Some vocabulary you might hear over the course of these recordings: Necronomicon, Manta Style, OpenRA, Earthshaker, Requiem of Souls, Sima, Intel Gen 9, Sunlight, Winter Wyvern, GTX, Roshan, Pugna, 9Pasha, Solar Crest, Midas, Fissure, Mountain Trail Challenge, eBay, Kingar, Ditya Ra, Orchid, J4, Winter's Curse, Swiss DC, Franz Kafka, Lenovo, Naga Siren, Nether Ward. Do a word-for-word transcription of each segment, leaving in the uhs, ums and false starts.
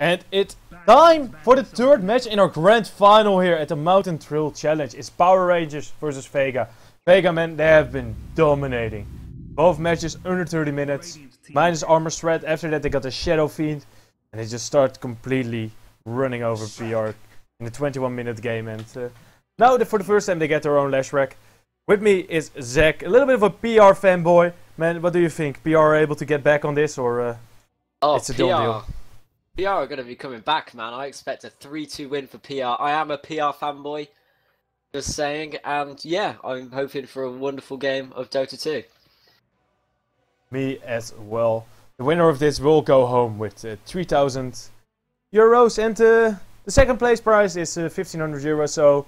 And it's time for the third match in our grand final here at the Mountain Trail Challenge. It's Power Rangers versus Vega. Vega, man, they have been dominating. Both matches under thirty minutes, minus armor shred. After that they got the Shadow Fiend. And they just start completely running over P R in the twenty-one minute game. And uh, now for the first time they get their own Leshrac. With me is Zach, a little bit of a P R fanboy. Man, what do you think? P R are able to get back on this, or uh, oh, it's a P R. Dumb deal? P R are going to be coming back, man. I expect a three two win for P R. I am a P R fanboy, just saying. And yeah, I'm hoping for a wonderful game of Dota two. Me as well. The winner of this will go home with uh, three thousand euros. And uh, the second place prize is uh, fifteen hundred euros. So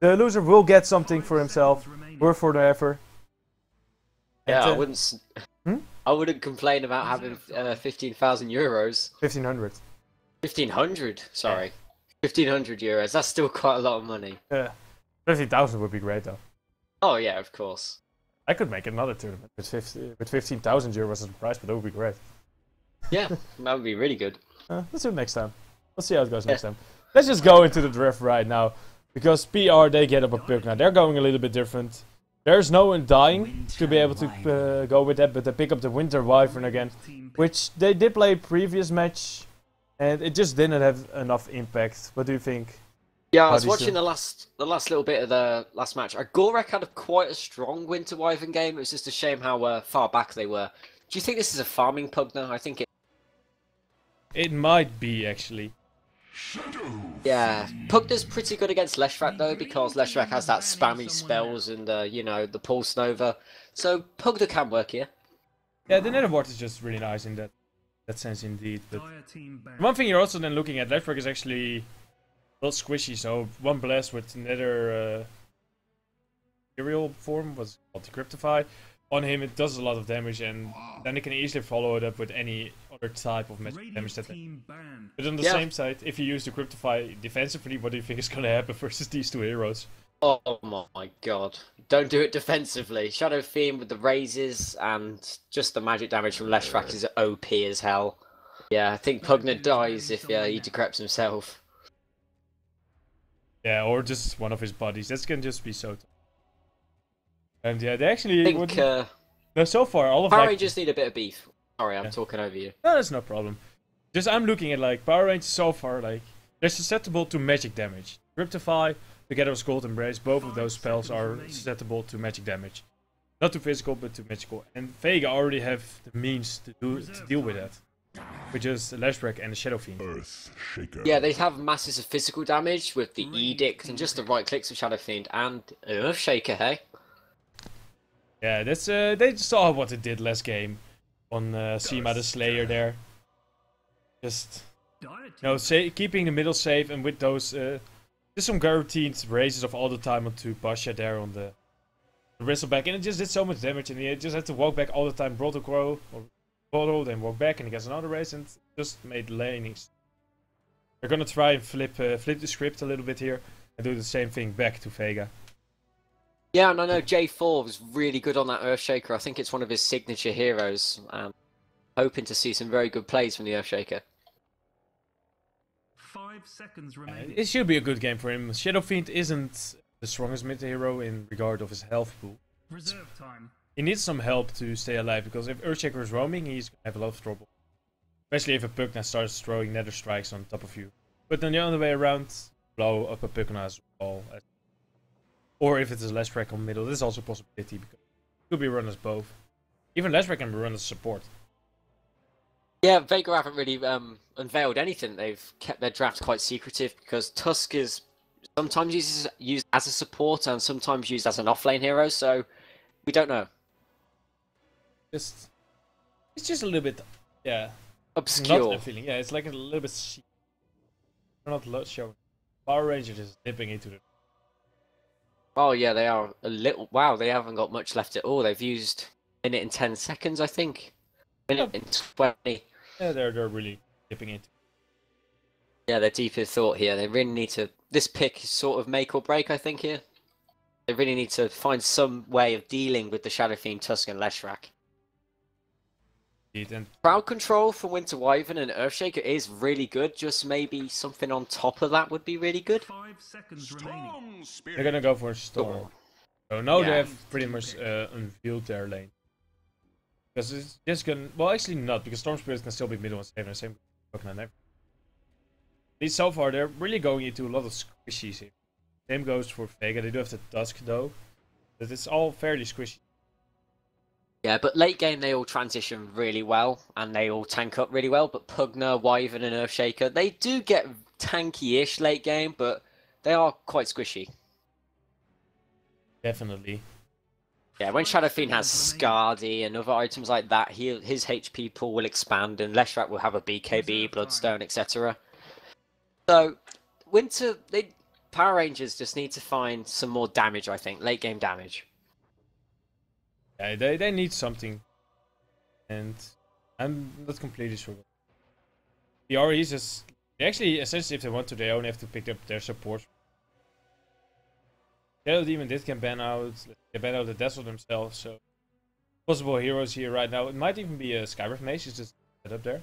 the loser will get something for himself. Worth for the effort. Yeah, and, uh, I wouldn't... Hmm? I wouldn't complain about having uh, fifteen thousand euros. fifteen hundred. fifteen hundred? Sorry. Yeah. fifteen hundred euros. That's still quite a lot of money. Yeah. fifteen thousand would be great, though. Oh, yeah, of course. I could make another tournament with, with fifteen thousand euros as a prize, but that would be great. Yeah, that would be really good. Uh, let's do it next time. Let's see how it goes yeah. next time. Let's just go into the draft right now. Because P R, they get up a Pugna. They're going a little bit different. There's no one dying Winter to be able to uh, go with that, but they pick up the Winter Wyvern again, which they did play previous match, and it just didn't have enough impact. What do you think? Yeah, I was watching two? the last the last little bit of the last match. Uh, Gorek had a, quite a strong Winter Wyvern game. It was just a shame how uh, far back they were. Do you think this is a farming pug now? I think it... It might be, actually. Yeah, Pugna's pretty good against Leshrac though, because Leshrac has that spammy spells and, uh, you know, the Pulse Nova. So, Pugna can work here. Yeah, the Nether Ward is just really nice in that that sense indeed. But one thing you're also then looking at, Leshrac is actually a little squishy, so one blast with Nether Material uh, form, was called Decryptify, on him it does a lot of damage, and then it can easily follow it up with any other type of magic damage that they... But on the yeah. same side, if you use the Decryptify defensively, what do you think is gonna happen versus these two heroes? Oh my god. Don't do it defensively. Shadow Fiend with the raises and just the magic damage from Leshrac is O P as hell. Yeah, I think Pugna dies if yeah, he decreps himself. Yeah, or just one of his buddies. That can just be so... And yeah, they actually... I think, uh, no, so far, all of Power like... Rangers need a bit of beef. Sorry, I'm yeah. talking over you. No, that's no problem. Just, I'm looking at, like, Power Rangers so far, like... They're susceptible to magic damage. Cryptify, together with Cold Embrace, both of those spells are susceptible to magic damage. Not to physical, but to magical. And Vega already have the means to, do, to deal with that. Which is Leshrac and the Shadow Fiend. Earthshaker. Yeah, they have masses of physical damage with the Edict and just the right clicks of Shadow Fiend and Earthshaker, hey? Yeah, that's uh, they saw what it did last game on uh, Sima the Slayer there. Just you know, say, keeping the middle safe and with those uh, just some guaranteed raises of all the time on nine Pasha there on the, the Bristleback, and it just did so much damage, and he just had to walk back all the time, brought a crow, or bottle, then walk back, and he gets another raise, and just made lanings. They're gonna try and flip uh, flip the script a little bit here and do the same thing back to Vega. Yeah, and I know J four was really good on that Earthshaker. I think it's one of his signature heroes. Um, hoping to see some very good plays from the Earthshaker. Five seconds remaining. Uh, it should be a good game for him. Shadow Fiend isn't the strongest mid hero in regard of his health pool. Reserve time. He needs some help to stay alive, because if Earthshaker is roaming, he's going to have a lot of trouble. Especially if a Pugna starts throwing Nether Strikes on top of you. But then the other way around, blow up a Pugna as well. As Or if it is Leshrac on middle, this is also a possibility, because it could be run as both. Even Leshrac can be run as support. Yeah, Vega haven't really um, unveiled anything. They've kept their draft quite secretive, because Tusk is sometimes used, used as a support and sometimes used as an offlane hero, so we don't know. Just, it's just a little bit, yeah, obscure. Not feeling. Yeah, it's like a little bit... We're not showing. Power Rangers is dipping into the... Oh yeah, they are a little... Wow, they haven't got much left at all. They've used a minute and ten seconds, I think. A minute yeah. and twenty. Yeah, they're, they're really dipping into it. Yeah, they're deep in thought here. They really need to... This pick is sort of make or break, I think, here. They really need to find some way of dealing with the Shadow Fiend, Tusk and Leshrac. Indeed. And crowd control for Winter Wyvern and Earthshaker is really good. Just maybe something on top of that would be really good. Five seconds remaining. They're gonna go for a storm. So now yeah. they have pretty much uh, unveiled their lane. Because it's just gonna. Well, actually not, because Storm Spirit can still be middle and save the same. At least so far, they're really going into a lot of squishies here. Same goes for Vega. They do have the Tusk though, but it's all fairly squishy. Yeah, but late game they all transition really well and they all tank up really well. But Pugna, Wyvern, and Earthshaker, they do get tanky-ish late game, but they are quite squishy. Definitely. Yeah, when Shadow Fiend has Skadi and other items like that, he, his H P pool will expand and Leshrac will have a B K B, Bloodstone, et cetera. So, Winter, they, Power Rangers just need to find some more damage, I think. Late game damage. Yeah, they, they need something. And I'm not completely sure. The R Es just... They actually, essentially, if they want to, they only have to pick up their support. Shadow Demon did can ban out, they ban out the Dazzle themselves, so... Possible heroes here right now. It might even be a Skyrath Mage, it's just set up there.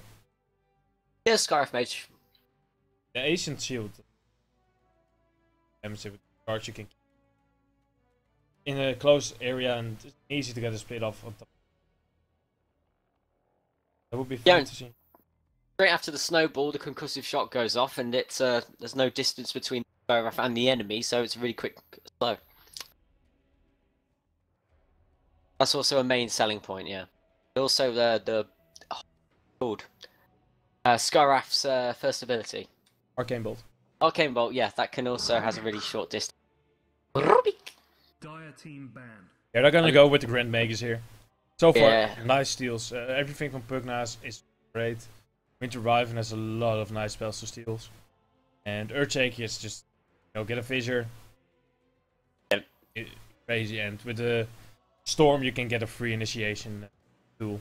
Yeah, Skyrath Mage. The Ancient Shield. Damage with cards you can keep in a close area, and it's easy to get a split off on top. That would be fun yeah, to see. Straight after the snowball, the concussive shot goes off, and it's uh, there's no distance between the Skyrath and the enemy, so it's really quick slow. That's also a main selling point, yeah. Also uh, the oh, called uh, Skyrath's uh, first ability, Arcane Bolt. Arcane Bolt, yeah, that can also has a really short distance. Dire team ban. Yeah, they're gonna go with the Grand Mages here. So far, yeah. nice steals. Uh, everything from Pugna is great. Winter Wyvern has a lot of nice spells to steals. And Earthshaker is just, you know, get a Fissure. Yep. It, crazy, and with the Storm you can get a free initiation tool.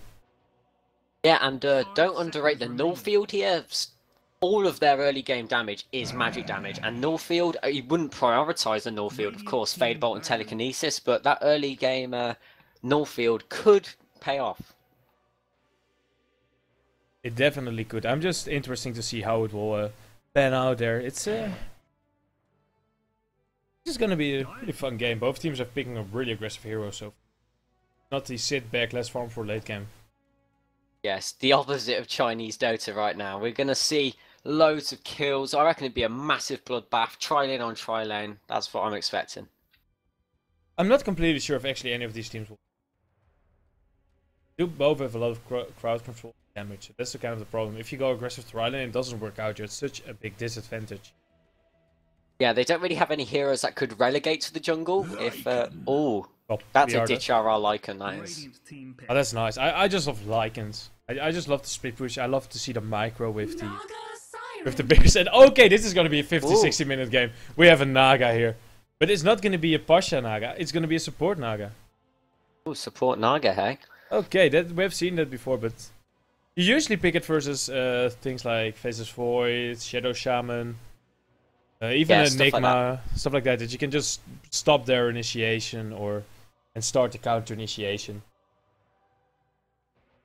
Yeah, and uh, don't underrate the null field here. All of their early game damage is magic damage, and null field, you wouldn't prioritize the null field, of course, Fade Bolt and Telekinesis, but that early game uh, null field could pay off. It definitely could. I'm just interesting to see how it will uh, pan out there. It's uh, just going to be a really fun game. Both teams are picking up really aggressive heroes, so not the sit back, let's farm for late game. Yes, the opposite of Chinese Dota right now. We're going to see loads of kills. I reckon it'd be a massive bloodbath. Try lane on try lane. That's what I'm expecting. I'm not completely sure if actually any of these teams will. They both have a lot of cr crowd control damage. That's the kind of the problem. If you go aggressive try lane, it doesn't work out. You're at such a big disadvantage. Yeah, they don't really have any heroes that could relegate to the jungle. Lycan. If uh, oh, well, that's a Ditya Ra Lycan, nice. Oh, that's nice. I I just love Lycans. I I just love the split push. I love to see the micro with the with the bigger set. Okay, this is gonna be a fifty sixty minute game. We have a Naga here, but it's not gonna be a Pasha Naga. It's gonna be a support Naga. Oh, support Naga, hey. Okay, that we have seen that before, but you usually pick it versus uh, things like Faceless Void, Shadow Shaman. Uh, even yeah, Enigma, stuff like, that. stuff like that, that you can just stop their initiation or and start the counter initiation.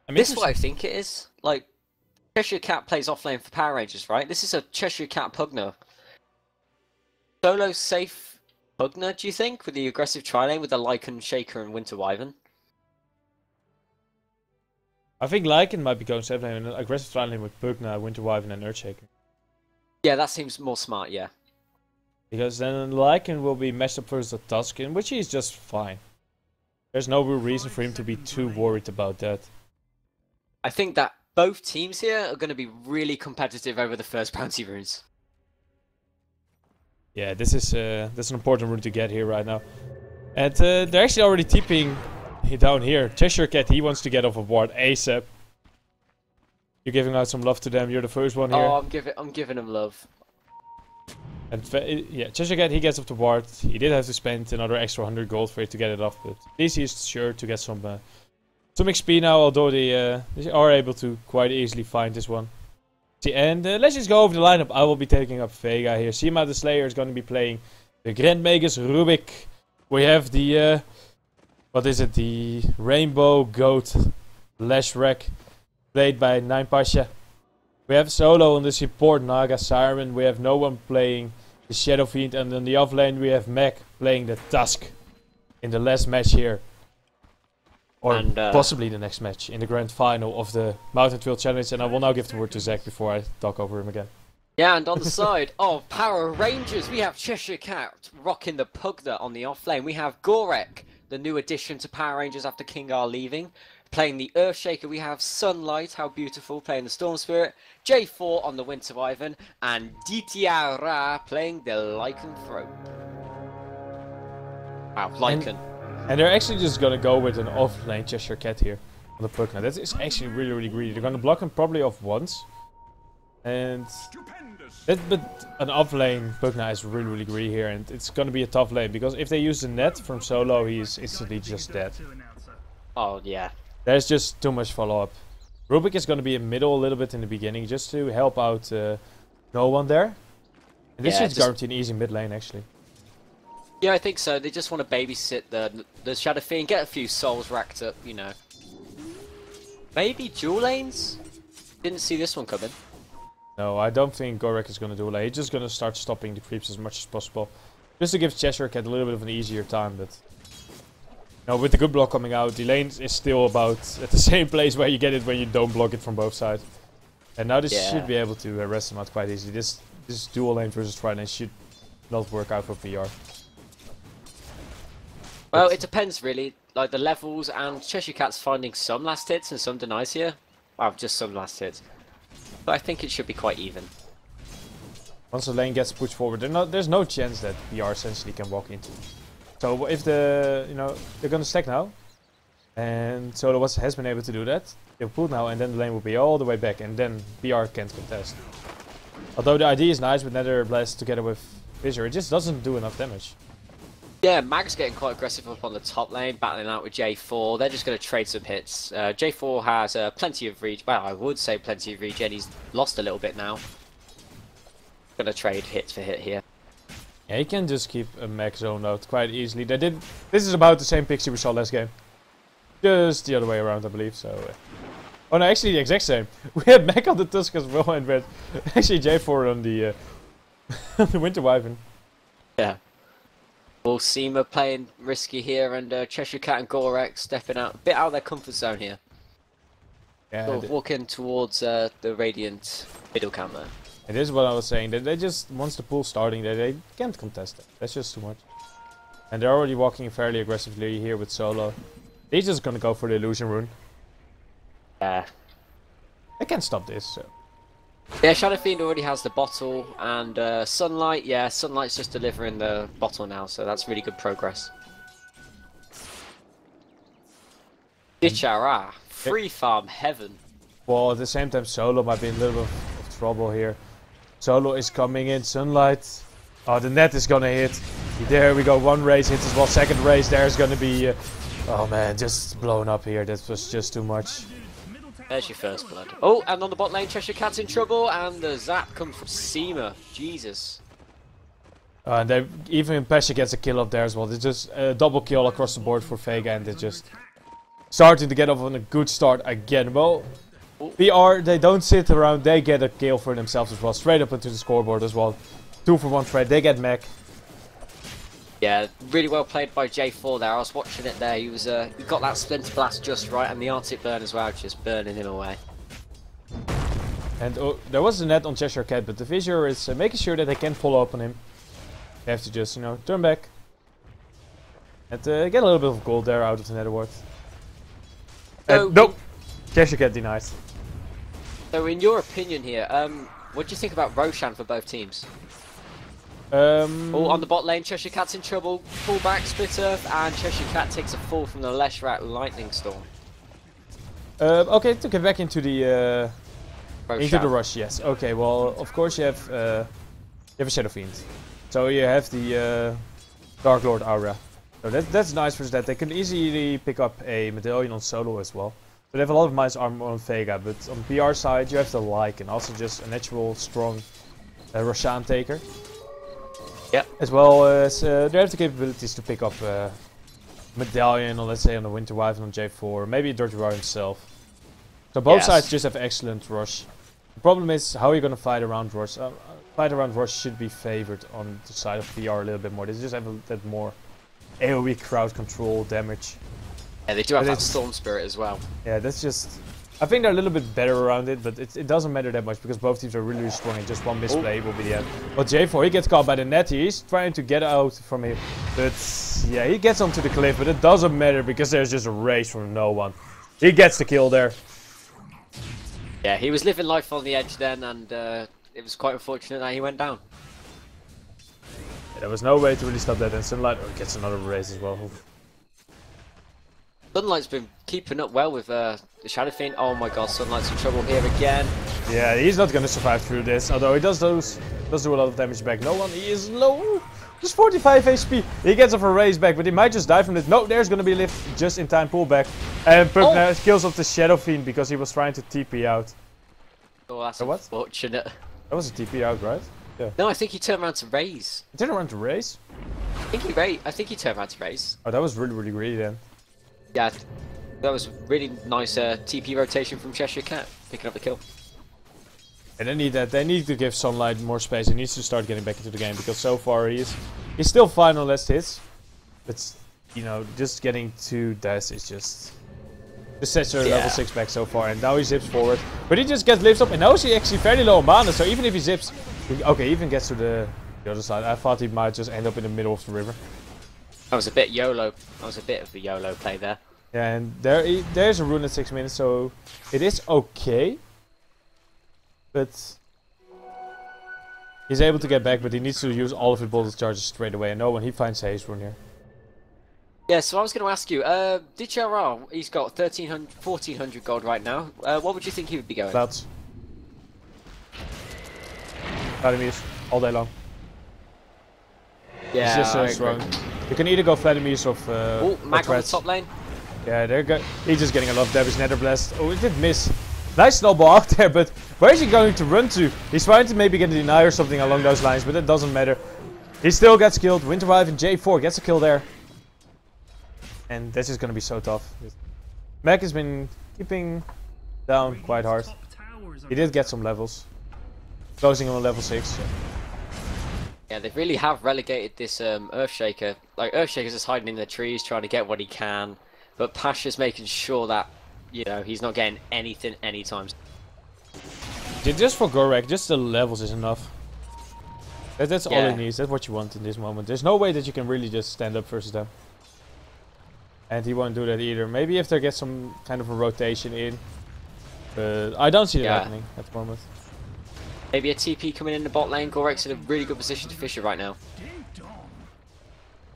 I mean, this is what I think it is. Like, Cheshire Cat plays offlane for Power Rangers, right? This is a Cheshire Cat Pugna. Solo safe Pugna, do you think? With the aggressive tri-lane with the Lycan, Shaker, and Winter Wyvern? I think Lycan might be going safe lane and aggressive tri-lane with Pugna, Winter Wyvern, and Earthshaker. Yeah, that seems more smart, yeah. Because then Lycan will be matched up versus the Tusk, in which he's just fine. There's no real reason for him to be too worried about that. I think that both teams here are going to be really competitive over the first bounty runes. Yeah, this is uh, that's an important rune to get here right now. And uh, they're actually already TPing down here. Cheshire Cat, he wants to get off of ward ASAP. You're giving out some love to them. You're the first one here. Oh, I'm giving, I'm giving them love. And yeah, Cheshire Cat, he gets up to ward. He did have to spend another extra hundred gold for it to get it off, but at least he's sure to get some uh, some X P now. Although they, uh, they are able to quite easily find this one. See, and uh, let's just go over the lineup. I will be taking up Vega here. Sima the Slayer is going to be playing the Grand Magus Rubik. We have the uh, what is it? The Rainbow Goat Leshrac. played by nine Pasha. We have Solo on the support, Naga Siren. We have no one playing the Shadow Fiend, and on the off lane we have Mech playing the Tusk in the last match here. Or and, uh, possibly the next match in the grand final of the Mountain Field Challenge, and I will now give the word to Zach before I talk over him again. Yeah, and on the side of Power Rangers, we have Cheshire Cat rocking the Pugna on the off lane. We have Gorek, the new addition to Power Rangers after King R leaving, playing the Earthshaker. We have Sunlight, how beautiful, playing the Storm Spirit. J four on the Winter Wyvern, and Ditya Ra playing the Lycan Throat. Wow, Lycan. And And they're actually just gonna go with an off-lane Cheshire Cat here on the Pugna. That is actually really, really greedy. They're gonna block him probably off once. And that, but an off-lane Pugna is really, really greedy here, and it's gonna be a tough lane because if they use the net from Solo, he is instantly just dead. Oh yeah. There's just too much follow-up. Rubik is gonna be in middle a little bit in the beginning just to help out uh, no one there. And this yeah, is guaranteed an easy mid lane actually. Yeah, I think so. They just want to babysit the the Shadow Fiend, get a few souls racked up, you know. Maybe dual lanes? Didn't see this one coming. No, I don't think Gorek is going to dual lane. He's just going to start stopping the creeps as much as possible. Just to give Cheshire Cat a little bit of an easier time, but... No, with the good block coming out, the lane is still about at the same place where you get it when you don't block it from both sides. And now this yeah. should be able to arrest them out quite easily. This, this dual lane versus tri lane should not work out for V R. Well, it depends really, like the levels, and Cheshire Cat's finding some last hits and some denies here. Well, just some last hits. But I think it should be quite even. Once the lane gets pushed forward, not, there's no chance that B R essentially can walk into. So if the, you know, they're gonna stack now. And Solo was, has been able to do that. They'll pull now and then the lane will be all the way back and then B R can't contest. Although the idea is nice with Nether Blast together with Fissure, it just doesn't do enough damage. Yeah, Mag's getting quite aggressive up on the top lane, battling out with J four. They're just going to trade some hits. Uh, J four has uh, plenty of regen. Well, I would say plenty of regen. He's lost a little bit now. Going to trade hit for hit here. Yeah, he can just keep a Mech zone out quite easily. They did. This is about the same pixie we saw last game. Just the other way around, I believe. So, uh... oh no, actually the exact same. We had Mech on the Tusk as well, and we had actually J four on the uh, the Winter Wyvern. Yeah. Well, Sima playing risky here, and uh, Cheshire Cat and Gorek stepping out a bit out of their comfort zone here. Yeah, sort of walking towards uh, the Radiant middle camp there. It is what I was saying, that they just, once the pool's starting there, they can't contest it. That's just too much. And they're already walking fairly aggressively here with Solo. He's just gonna go for the Illusion Rune. Yeah. They can't stop this, so. Yeah, Shadow Fiend already has the bottle, and uh, Sunlight, yeah, Sunlight's just delivering the bottle now, so that's really good progress. Dichara, free farm heaven. Well, at the same time, Solo might be in a little bit of trouble here. Solo is coming in, Sunlight. Oh, the net is gonna hit. There we go, one race hits as well, second race, there's gonna be... Uh, oh man, just blown up here, that was just too much. There's your first blood. Oh, and on the bot lane, Cheshire Cat's in trouble, and the zap comes from Sima. Jesus. Uh, and they, even Pasha gets a kill up there as well. It's just a double kill across the board for Vega, and they're just starting to get off on a good start again. Well, B R, they don't sit around. They get a kill for themselves as well, straight up into the scoreboard as well. Two for one trade. They get Mech. Yeah, really well played by J four there. I was watching it there. He was uh, he got that Splinter Blast just right, and the Arctic Burn as well, just burning him away. And oh, there was a net on Cheshire Cat, but the Fissure is uh, making sure that they can follow up on him. They have to just, you know, turn back and uh, get a little bit of gold there out of the Nether Ward. So no, Cheshire Cat denies. So, in your opinion here, um, what do you think about Roshan for both teams? Um, oh, on the bot lane, Cheshire Cat's in trouble. Pull back, split earth, and Cheshire Cat takes a fall from the Leshrac lightning storm. Uh, okay, to get back into the uh, into the rush, yes. Okay, well, of course you have uh, you have a Shadow Fiend, so you have the uh, Dark Lord aura. So that that's nice for that. They can easily pick up a Medallion on Solo as well. So they have a lot of Midas armor on Vega, but on P R side you have the Lycan, also just a natural strong uh, Roshan taker. Yeah, as well as uh, they have the capabilities to pick up uh, Medallion, or let's say on the Winter Wyvern on J four, maybe a Dirty War himself. So both yes. sides just have excellent rush. The problem is how you're gonna fight around rush. Uh, fight around rush should be favored on the side of V R a little bit more. They just have a, that more AoE crowd control damage. Yeah, they do have but that Storm Spirit as well. Yeah, that's just... I think they're a little bit better around it, but it, it doesn't matter that much because both teams are really, really strong and just one misplay will be the end. But J four, he gets caught by the net. He's trying to get out from here. But yeah, he gets onto the cliff, but it doesn't matter because there's just a race from no one. He gets the kill there. Yeah, he was living life on the edge then, and uh, it was quite unfortunate that he went down. Yeah, there was no way to really stop that, and Sunlight oh, gets another race as well. Sunlight's been keeping up well with uh, the Shadow Fiend. Oh my god, Sunlight's in trouble here again. Yeah, he's not going to survive through this, although he does, those, does do a lot of damage back. No one, he is low. Just forty-five H P. He gets off a raise back, but he might just die from this. No, there's going to be a lift just in time pullback. And Pugna oh. kills off the Shadow Fiend because he was trying to T P out. Oh, that's so unfortunate. What? That was a T P out, right? Yeah. No, I think he turned around to raise. He turned around to raise? I think he, ra I think he turned around to raise. Oh, that was really, really greedy then. Yeah, that was really nice uh, T P rotation from Cheshire Cat, picking up the kill. And they need that. They need to give Sunlight more space. He needs to start getting back into the game because so far he is he's still fine on less hits. But you know, just getting to death is just the Cheshire yeah. level six back so far. And now he zips forward, but he just gets lifted up. And now he's actually fairly low on mana. So even if he zips, he, okay, even gets to the, the other side. I thought he might just end up in the middle of the river. That was a bit YOLO. That was a bit of the YOLO play there. Yeah, and there, there's a rune at six minutes, so it is okay. But he's able to get back, but he needs to use all of his bullet charges straight away. And no one, he finds Haze rune here. Yeah, so I was going to ask you, uh, Ditya Ra, he's got thirteen hundred, fourteen hundred gold right now. Uh, what would you think he would be going? Clouds. Vladimir's all day long. Yeah, he's just uh, strong. You can either go Vladimir's or... Uh, oh, Mag on the top lane. Yeah, they're go he's just getting a lot of damage. Nether Blast. Oh, he did miss. Nice snowball out there, but where is he going to run to? He's trying to maybe get a deny or something along those lines, but it doesn't matter. He still gets killed. Winter Wyvern J four gets a kill there. And this is going to be so tough. Mech has been keeping down quite hard. He did get some levels. Closing on level six. Yeah, they really have relegated this um, Earthshaker. Like, Earthshaker's just hiding in the trees, trying to get what he can. But Pasha's making sure that, you know, he's not getting anything anytime. Yeah, just for Gorek, just the levels is enough. That, that's yeah. all it needs. That's what you want in this moment. There's no way that you can really just stand up versus them. And he won't do that either. Maybe if they get some kind of a rotation in. But I don't see that yeah. happening at the moment. Maybe a T P coming in the bot lane. Gorek's in a really good position to Fissure right now.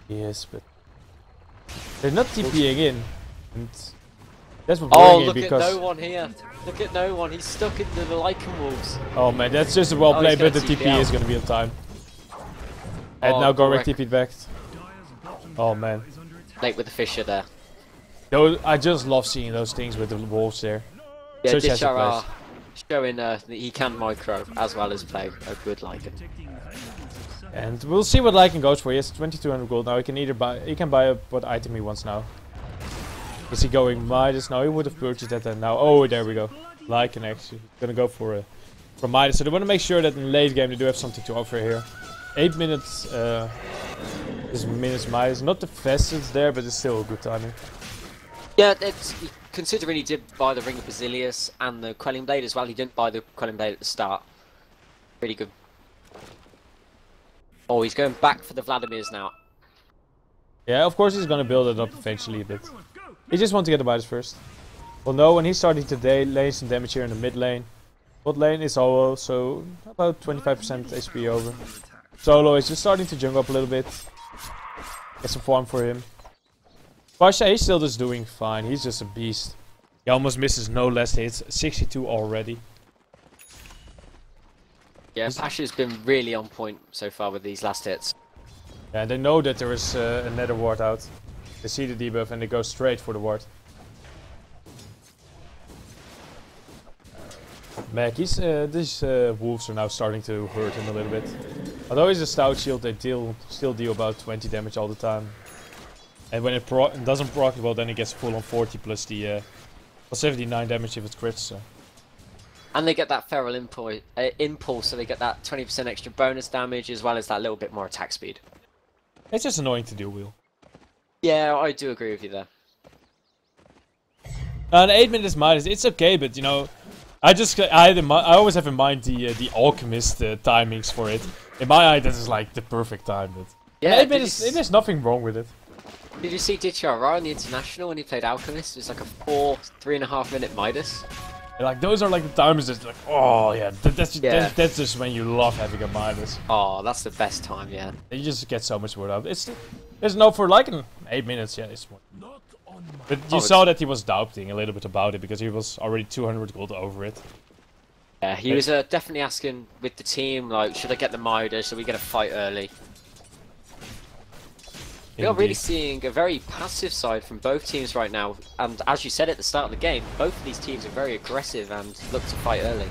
Yes, but... they're not TPing in, and that's what oh, look because at no one here! Look at no one. He's stuck in the, the Lycan wolves. Oh man, that's just a well oh, played, but the T P out. Is going to be on time. And oh, now Gorek T P'd back. Oh man, late with the Fissure there. Yo, I just love seeing those things with the wolves there. Yeah, Ditya showing uh, that he can micro as well as play a good Lycan. And we'll see what Lycan goes for. He has twenty-two hundred gold now. He can either buy, he can buy up what item he wants now. Is he going Midas? No, he would have purchased that then now. Oh, there we go. Lycan actually gonna go for a, for Midas. So they want to make sure that in late game they do have something to offer here. Eight minutes uh, is minus Midas. Not the fastest there, but it's still a good timing. Yeah, it's, considering he did buy the Ring of Basilius and the Quelling Blade as well. He didn't buy the Quelling Blade at the start. Pretty good. Oh, he's going back for the Vladimir's now. Yeah, of course he's going to build it up eventually a bit. He just wants to get the Midas first. Well, no, when he's starting today, lane some damage here in the mid lane. Bot lane is also about twenty-five percent H P over. Solo is just starting to jump up a little bit. Get some farm for him. Pasha, he's still just doing fine. He's just a beast. He almost misses no less hits. sixty-two already. Yeah, Pasha's been really on point so far with these last hits. Yeah, they know that there is uh, a Nether Ward out. They see the debuff and they go straight for the ward. Mech, he's, uh, these uh, wolves are now starting to hurt him a little bit. Although he's a stout shield, they deal still deal about twenty damage all the time. And when it, pro it doesn't proc well, then he gets full on forty plus the uh, seventy-nine damage if it's crits, so. And they get that feral impulse, uh, impulse, so they get that twenty percent extra bonus damage as well as that little bit more attack speed. It's just annoying to deal with. Yeah, I do agree with you there. Uh, the eight minutes Midas, it's okay, but you know, I just I had in I always have in mind the uh, the alchemist uh, timings for it. In my eye, this is like the perfect time. But yeah, eight minutes, there's nothing wrong with it. Did you see Ditya Ra in the international when he played alchemist? It was like a four, three and a half minute Midas. Like, those are like the times that's like, oh yeah, that, that's, yeah. That, that's just when you love having a Midas. Oh, that's the best time, yeah. You just get so much word out. It's, it's no for like an eight minutes, yeah, it's one. But you oh, saw that he was doubting a little bit about it because he was already two hundred gold over it. Yeah, he but, was uh, definitely asking with the team, like, should I get the Midas, should we get a fight early? We are really seeing a very passive side from both teams right now, and as you said at the start of the game, both of these teams are very aggressive and look to fight early.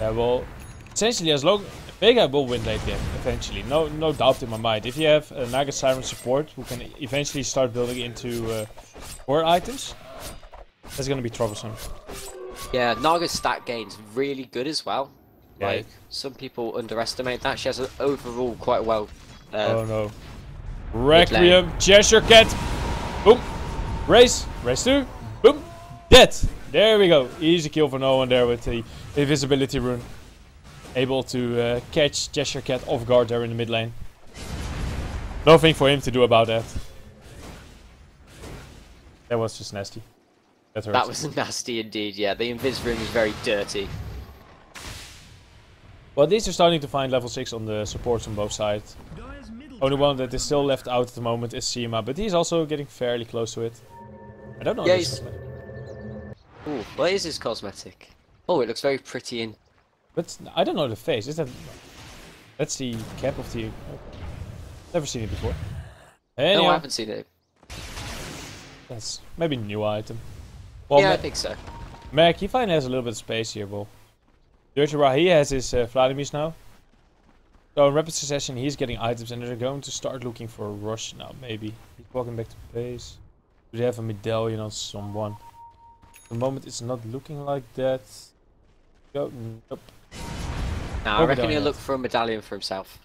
Yeah, well, essentially, as long Vega will win late game eventually, no, no doubt in my mind. If you have a Naga Siren support, who can eventually start building into uh, core items, that's gonna be troublesome. Yeah, Naga's stat gain's really good as well. Yeah. Like some people underestimate that. She has an overall quite well. Um, oh no. Requiem, Cheshire Cat, boom, race, race two, boom, dead. There we go, easy kill for no one there with the invisibility rune. Able to uh, catch Cheshire Cat off guard there in the mid lane. Nothing for him to do about that. That was just nasty. That, that was nasty indeed, yeah, the invis rune is very dirty. Well, these are starting to find level six on the supports on both sides. Only one that is still left out at the moment is Sima, but he's also getting fairly close to it. I don't know. Yeah, he's... Ooh, what is his cosmetic? Oh, it looks very pretty in. But I don't know the face. Is that? That's the cap of the. Okay. Never seen it before. Anyhow. No, I haven't seen it. That's maybe a new item. Well, yeah, Ma I think so. Mech, he finally has a little bit of space here, Bull. Dirty Ra, he has his uh, Vladimir's now. So in rapid succession he's getting items and they're going to start looking for a rush now, maybe. He's walking back to base. Do they have a medallion on someone? At the moment it's not looking like that. Go, nope. Nah, no, I reckon he'll look for a medallion for himself.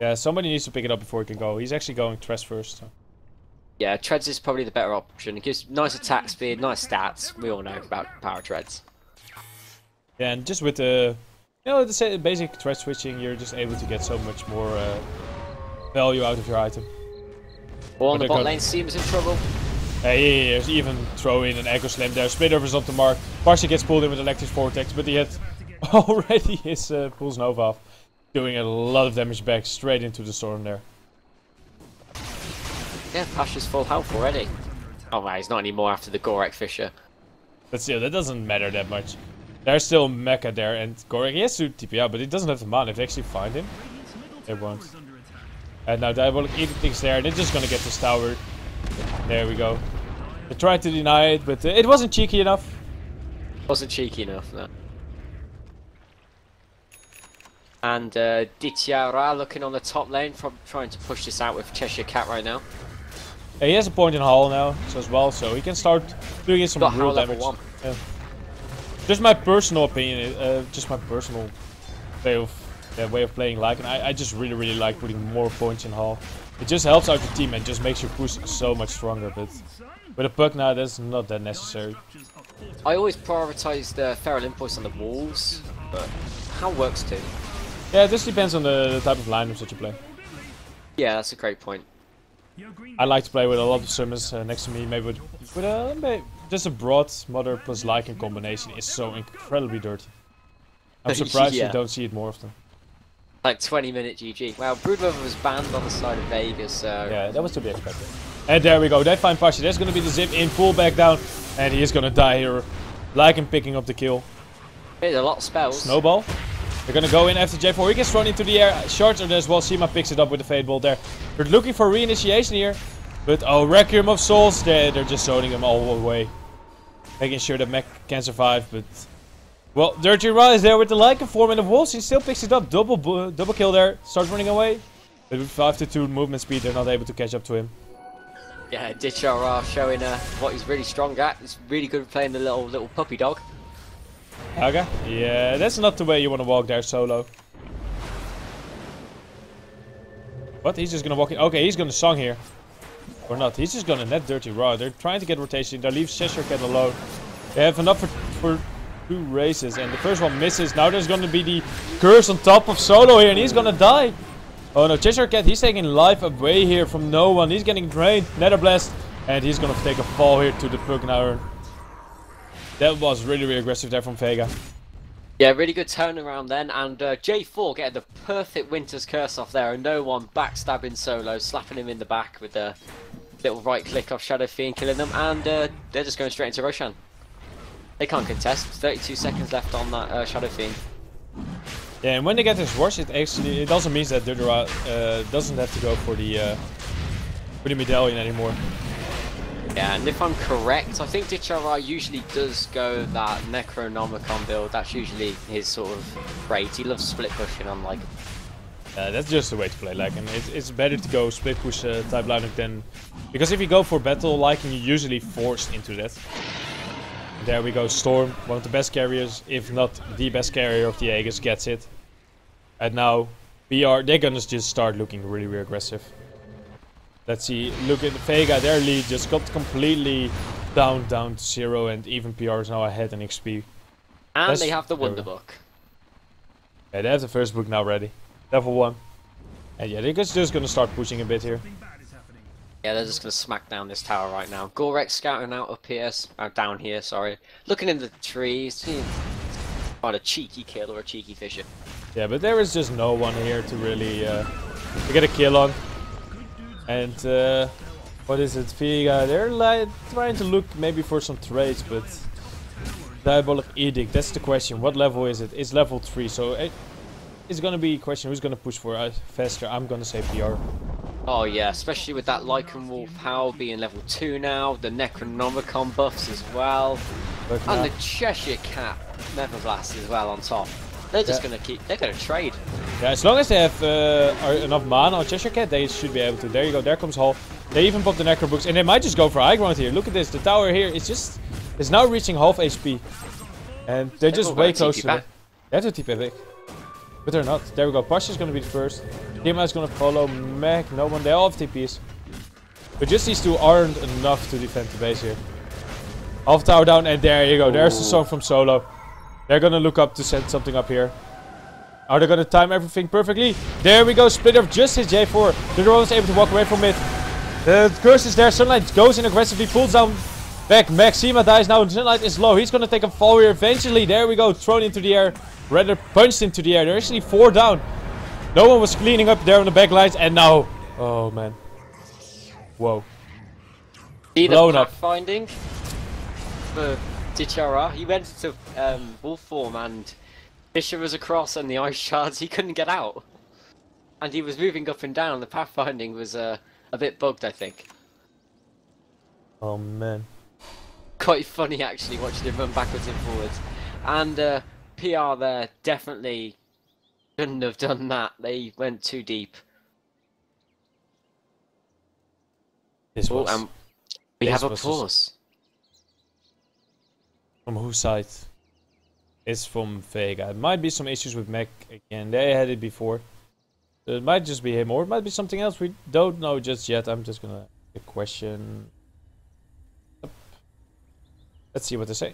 Yeah, somebody needs to pick it up before he can go. He's actually going Trez first. So. Yeah, Trez is probably the better option. It gives nice attack speed, nice stats. We all know about power Trez. Yeah, and just with the... You know, the basic threat switching, you're just able to get so much more uh, value out of your item. Well, on the bot lane, Sima's in trouble. Yeah, yeah, yeah, even throw in an Echo Slam there. Spinner is on the mark. Parsha gets pulled in with Electric Vortex, but he had already his uh, Pulse Nova off. Doing a lot of damage back straight into the storm there. Yeah, Pasha's full health already. Oh, man, he's not anymore after the Gorek Fissure. But still, that doesn't matter that much. There's still Mecha there and Gorek, he has to T P out, but he doesn't have the mana. If they actually find him, they won't. And now Diabolic Edict there, they're just gonna get this tower. There we go. They tried to deny it, but uh, it wasn't cheeky enough. Wasn't cheeky enough, no. And uh, Ditya Ra looking on the top lane, from trying to push this out with Cheshire Cat right now. Yeah, he has a point in Hull now, so as well, so he can start doing some real damage. Just my personal opinion, uh, just my personal way of uh, way of playing Lycan. I, I just really, really like putting more points in Hall. It just helps out your team and just makes your push so much stronger. But with a Pugna, that's not that necessary. I always prioritize the feral impulse on the walls, but how works too. Yeah, it just depends on the, the type of lineups that you play. Yeah, that's a great point. I like to play with a lot of summons uh, next to me, maybe with, with uh, maybe just a broad mother plus Lycan combination is so incredibly dirty. I'm surprised yeah. you don't see it more often. Like twenty minute G G. Well, Broodmother was banned on the side of Vegas, so... Yeah, that was to be expected. And there we go, they find Pasha. There's gonna be the zip in, pull back down, and he is gonna die here. Lycan picking up the kill. There's a lot of spells. Snowball. They're gonna go in after J four. He gets thrown into the air. Shards are there as well. Sima picks it up with the Fade Ball there. They're looking for reinitiation here. But oh, Requiem of Souls. They're, they're just zoning him all the way. Making sure that Mech can survive. But well, Dirty Ra is there with the Lycan form and the Wolves. He still picks it up. Double uh, double kill there. Starts running away. But with five to two movement speed, they're not able to catch up to him. Yeah, Ditya Ra showing uh, what he's really strong at. He's really good at playing the little little puppy dog. Okay. Yeah, that's not the way you want to walk there, Solo. What? He's just gonna walk in. Okay, he's gonna song here. Or not. He's just gonna net Dirty Raw. They're trying to get rotation. They leave Cheshire Cat alone. They have enough for, for two races. And the first one misses. Now there's gonna be the curse on top of Solo here. And he's gonna die. Oh no, Cheshire Cat, he's taking life away here from no one. He's getting drained. Nether Blast. And he's gonna take a fall here to the Pugna Urn. That was really, really aggressive there from Vega. Yeah, really good turnaround then, and uh, J four getting the perfect Winter's Curse off there, and no one backstabbing Solo, slapping him in the back with the little right click off Shadow Fiend, killing them, and uh, they're just going straight into Roshan. They can't contest, thirty-two seconds left on that uh, Shadow Fiend. Yeah, and when they get this rush, it actually, it also means that Dirty Ra uh, doesn't have to go for the, uh, for the Medallion anymore. Yeah, and if I'm correct, I think Ditya Ra usually does go that Necronomicon build. That's usually his sort of trait. He loves split pushing on Lycan. Uh, that's just the way to play Lycan. It's, it's better to go split push uh, type Lycan than... Because if you go for battle Lycan, you're usually forced into that. And there we go, Storm, one of the best carriers, if not the best carrier of the Aegis, gets it. And now, B R, they're gonna just start looking really, really aggressive. Let's see, look at Vega, their lead just got completely down, down to zero, and even P R is now ahead in X P. And Let's they have the Wonder Book. Yeah, they have the first book now ready. Level one. And yeah, they're just gonna start pushing a bit here. Yeah, they're just gonna smack down this tower right now. Gorek scouting out up here, uh, down here, sorry. Looking in the trees, seeing about a cheeky kill or a cheeky fissure. Yeah, but there is just no one here to really uh, to get a kill on. And uh, what is it, Vega? They're like, trying to look maybe for some trades, but Diabolic Edict, that's the question. What level is it? It's level three, so it, it's gonna be a question who's gonna push for uh, faster. I'm gonna say P R. Oh yeah, especially with that Lycan Wolf Howl being level two now, the Necronomicon buffs as well, but and now the Cheshire Cat Nether Blast as well on top. They're just yeah. gonna keep. They're gonna trade. Yeah, as long as they have uh, are enough mana on Cheshire Cat, they should be able to. There you go. There comes Hall. They even pop the Necro Books, and they might just go for high ground here. Look at this. The tower here is just is now reaching half H P, and they're, they're just way close to it. They have to T P back, but they're not. There we go. Pasha's gonna be the first. Sima is gonna follow. Mech, no one. They all have T Ps, but just these two aren't enough to defend the base here. Half tower down, and there you go. There's Ooh. the song from Solo. They're gonna look up to send something up here. Are they gonna time everything perfectly? There we go, split off just his J four. The drone was able to walk away from it. The curse is there, Sunlight goes in aggressively, pulls down back. Max Sima dies now, Sunlight is low. He's gonna take a fall here eventually. There we go, thrown into the air. Rather punched into the air. They're actually four down. No one was cleaning up there on the back lines, and now... Oh man. Whoa. See blown up. Finding. Uh. Cheshire, he went to um, wolf form and Fissure was across and the ice shards, he couldn't get out. And he was moving up and down, the pathfinding was uh, a bit bugged, I think. Oh man. Quite funny actually, watching him run backwards and forwards. And uh, P R there definitely shouldn't have done that, they went too deep. This was... Oh, um, we this have a pause. From whose side? It's from Vega. It might be some issues with Mech again. They had it before. It might just be him, or it might be something else. We don't know just yet. I'm just gonna question. Up. Let's see what they say.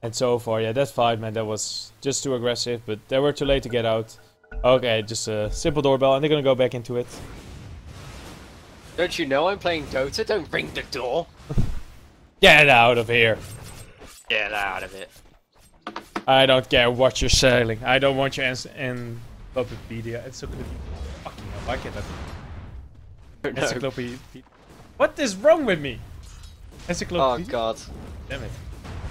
And so far, yeah, that's fine, man. That was just too aggressive, but they were too late to get out. Okay, just a simple doorbell, and they're gonna go back into it. Don't you know I'm playing Dota? Don't ring the door. Get out of here. Get out of it. I don't care what you're selling. I don't want your encyclopedia. It's so good. Fucking hell, why can't I? Encyclopedia. What is wrong with me? Encyclopedia. Oh god. Damn it.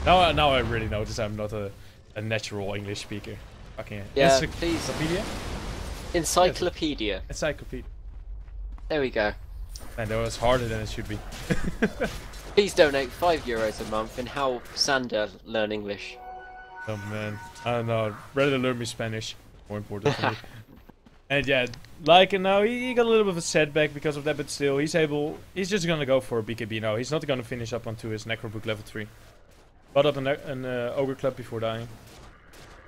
Now, now I really notice I'm not a, a natural English speaker. Fucking hell. Yeah, encyclopedia? Encyclopedia. Encyclopedia. There we go. Man, that was harder than it should be. Please donate five euros a month and help Sander learn English. Oh man, I don't know, I'd rather learn me Spanish, more important for me. And yeah, Lycan now, he, he got a little bit of a setback because of that, but still, he's able... He's just gonna go for a B K B now. He's not gonna finish up onto his Necrobook level three. Bought up an, an uh, Ogre Club before dying.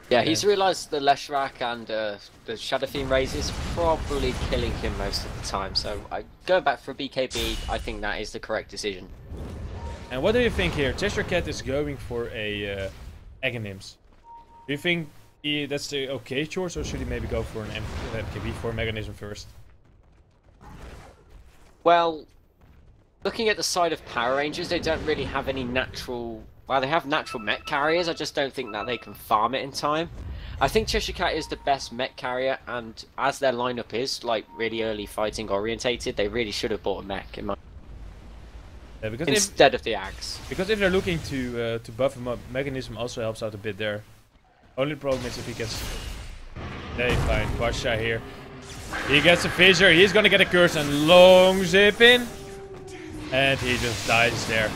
Yeah, yeah. He's realised the Leshrac and uh, the Shadow Fiend raise is probably killing him most of the time. So, I go back for a B K B. I think that is the correct decision. And what do you think here? Cheshire Cat is going for a uh, Aghanim's. Do you think... Yeah, that's the okay choice, or should he maybe go for an M K B for mechanism first? Well, looking at the side of Power Rangers, they don't really have any natural... Well, they have natural mech carriers, I just don't think that they can farm it in time. I think Cheshire Cat is the best mech carrier, and as their lineup is, like, really early fighting orientated, they really should have bought a mech in my... Yeah, because instead if, of the Axe. Because if they're looking to, uh, to buff him up, mechanism also helps out a bit there. Only problem is if he gets... They find Pasha here. He gets a Fissure, he's gonna get a curse and long zip in. And he just dies there.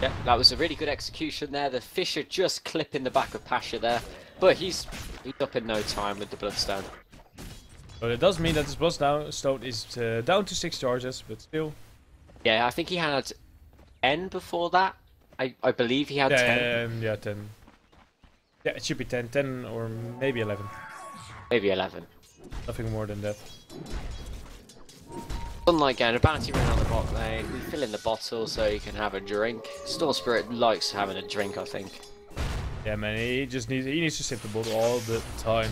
Yeah, that was a really good execution there. The Fissure just clipping the back of Pasha there. But he's, he's up in no time with the Bloodstone. But it does mean that his Bloodstone is uh, down to six charges, but still... Yeah, I think he had ten before that. I, I believe he had yeah, ten. Um, yeah, ten. Yeah, it should be ten, ten or maybe eleven. Maybe eleven. Nothing more than that. Sunlight going, a bounty ring on the bot lane. We fill in the bottle so you can have a drink. Storm Spirit likes having a drink, I think. Yeah, man, he just needs he needs to sip the bottle all the time.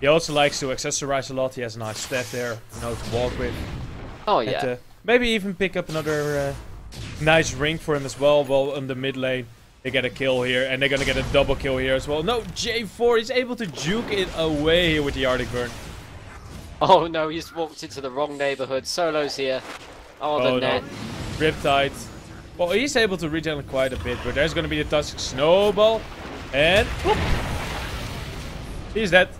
He also likes to accessorize a lot. He has a nice staff there, you know, to walk with. Oh yeah. And, uh, maybe even pick up another uh, nice ring for him as well while in the mid lane. They get a kill here, and they're gonna get a double kill here as well. No, J four, he's able to juke it away here with the Arctic Burn. Oh no, he's walked into the wrong neighborhood. Solo's here. Oh, oh the net. No. Riptide. Well, he's able to regen quite a bit, but there's gonna be the Tusk Snowball. And... Whoop. He's dead.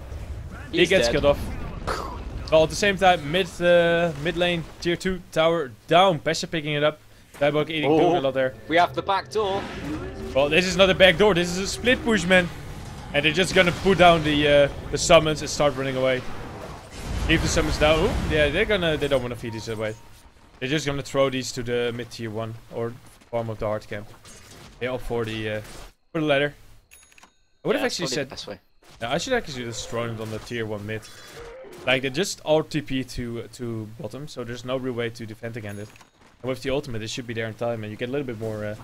He's he gets dead. Killed off. Well, at the same time, mid, uh, mid lane, tier two, tower down. Pasha picking it up. Dibok eating oh, a lot there. We have the back door. Well, this is not a back door, this is a split push, man. And they're just gonna put down the uh, the summons and start running away. Leave the summons down. Ooh, yeah, they're gonna they don't wanna feed these away. They're just gonna throw these to the mid tier one or farm of the hard camp. They opt for the uh, for the ladder. I would yeah, have actually said best way. Yeah, I should actually just throw it on the tier one mid. Like they just all T P to to bottom, so there's no real way to defend against it. And with the ultimate, it should be there in time, and you get a little bit more uh,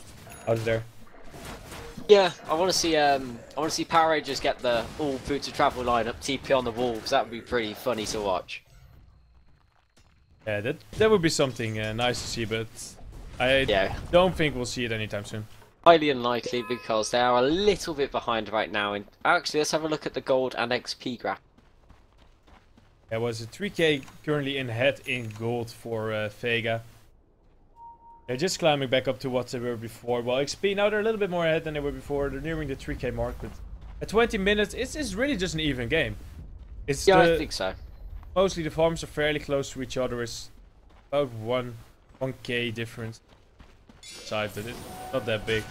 out of there. Yeah, I want to see um, I want to see Power Rangers get the all food to travel lineup T P on the wall, because that would be pretty funny to watch. Yeah, that that would be something uh, nice to see, but I yeah. don't think we'll see it anytime soon. Highly unlikely, because they are a little bit behind right now. And actually, let's have a look at the gold and X P graph. There was a three K currently in head in gold for uh, Vega. They're just climbing back up to what they were before. Well, X P, now they're a little bit more ahead than they were before. They're nearing the three K mark, but at twenty minutes, it's, it's really just an even game. It's yeah, the, I think so. Mostly the farms are fairly close to each other. It's about one, 1K difference. Side, but it's not that big.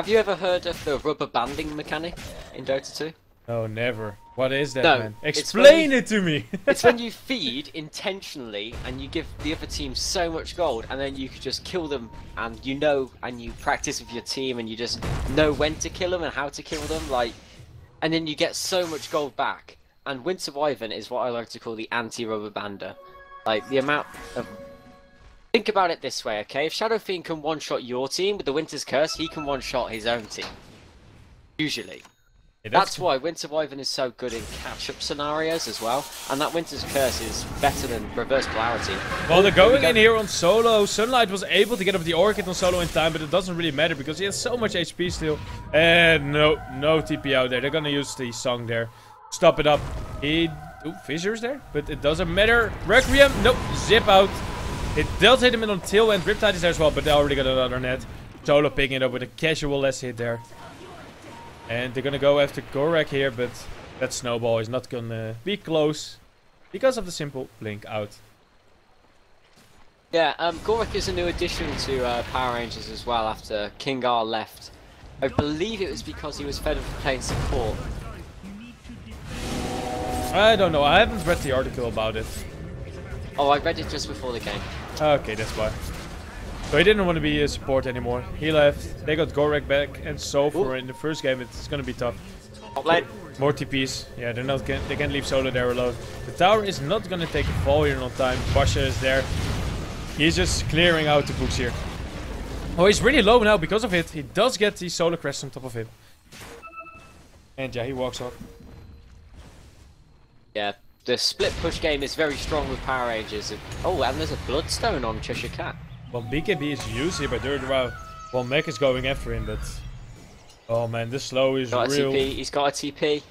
Have you ever heard of the rubber banding mechanic in Dota two? No, never. What is that, no, man? Explain it to me! It's when you feed intentionally and you give the other team so much gold and then you can just kill them, and you know, and you practice with your team and you just know when to kill them and how to kill them, like, and then you get so much gold back. And Winter Wyvern is what I like to call the anti-rubber bander. Like, the amount of... Think about it this way, okay? If Shadow Fiend can one-shot your team with the Winter's Curse, he can one-shot his own team. Usually. Yeah, that's that's why Winter Wyvern is so good in catch-up scenarios as well, and that Winter's Curse is better than reverse polarity. Well, they're going we in here on Solo. Sunlight was able to get up the Orchid on Solo in time, but it doesn't really matter because he has so much H P still. And no, no T P out there. They're gonna use the song there. Stop it up. He, ooh, Fissure's there, but it doesn't matter. Requiem, nope, zip out. It does hit him in on tail end. Riptide is there as well, but they already got another net. Solo picking it up with a casual last hit there. And they're gonna go after Gorek here, but that Snowball is not gonna be close because of the simple blink out. Yeah, um, Gorek is a new addition to uh, Power Rangers as well after Kingar left. I believe it was because he was fed up for playing support. I don't know. I haven't read the article about it. Oh, I read it just before the game. Okay, that's why. So he didn't want to be a support anymore. He left. They got Gorek back, and so for in the first game, it's gonna be tough. More T Ps. Yeah, they're not. They can't leave Solo there alone. The tower is not gonna take a fall here on time. Pasha is there. He's just clearing out the books here. Oh, he's really low now because of it. He does get the Solar Crest on top of him. And yeah, he walks off. Yeah, the split push game is very strong with Power Rangers. Oh, and there's a Bloodstone on Cheshire Cat. Well, B K B is used here by Ditya Ra. Well, Mech is going after him, but... Oh man, this slow is got real. A T P. He's got a T P.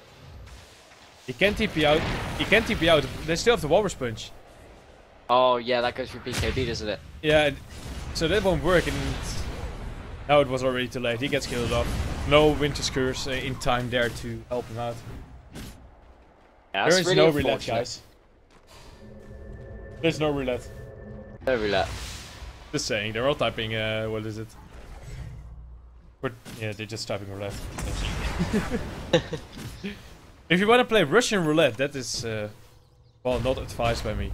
He can T P out. He can T P out. They still have the Walrus Punch. Oh yeah, that goes for B K B, doesn't it? Yeah, so that won't work, and now it was already too late. He gets killed off. No Winter's Curse in time there to help him out. Yeah, there is really no roulette, guys. There's no roulette. No roulette. Just saying, they're all typing, uh, what is it? But yeah, they're just typing roulette. If you want to play Russian roulette, that is, uh, well, not advised by me.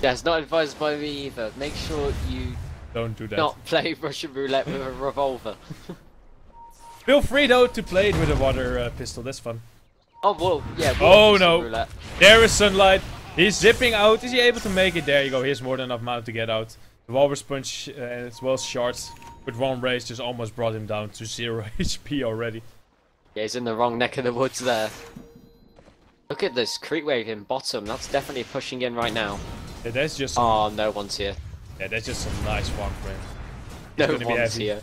Yeah, it's not advised by me either. Make sure you don't do that. Not play Russian roulette with a revolver. Feel free though to play it with a water uh, pistol. That's fun. Oh well, yeah. Oh no! Roulette. There is Sunlight. He's zipping out. Is he able to make it? There you go. He has more than enough amount to get out. The Walrus Punch uh, as well as shards with one race just almost brought him down to zero H P already. Yeah, he's in the wrong neck of the woods there. Look at this creep wave in bottom. That's definitely pushing in right now. Yeah, that's just. Oh, no one's here. Yeah, that's just some nice one frame. He's no one's here.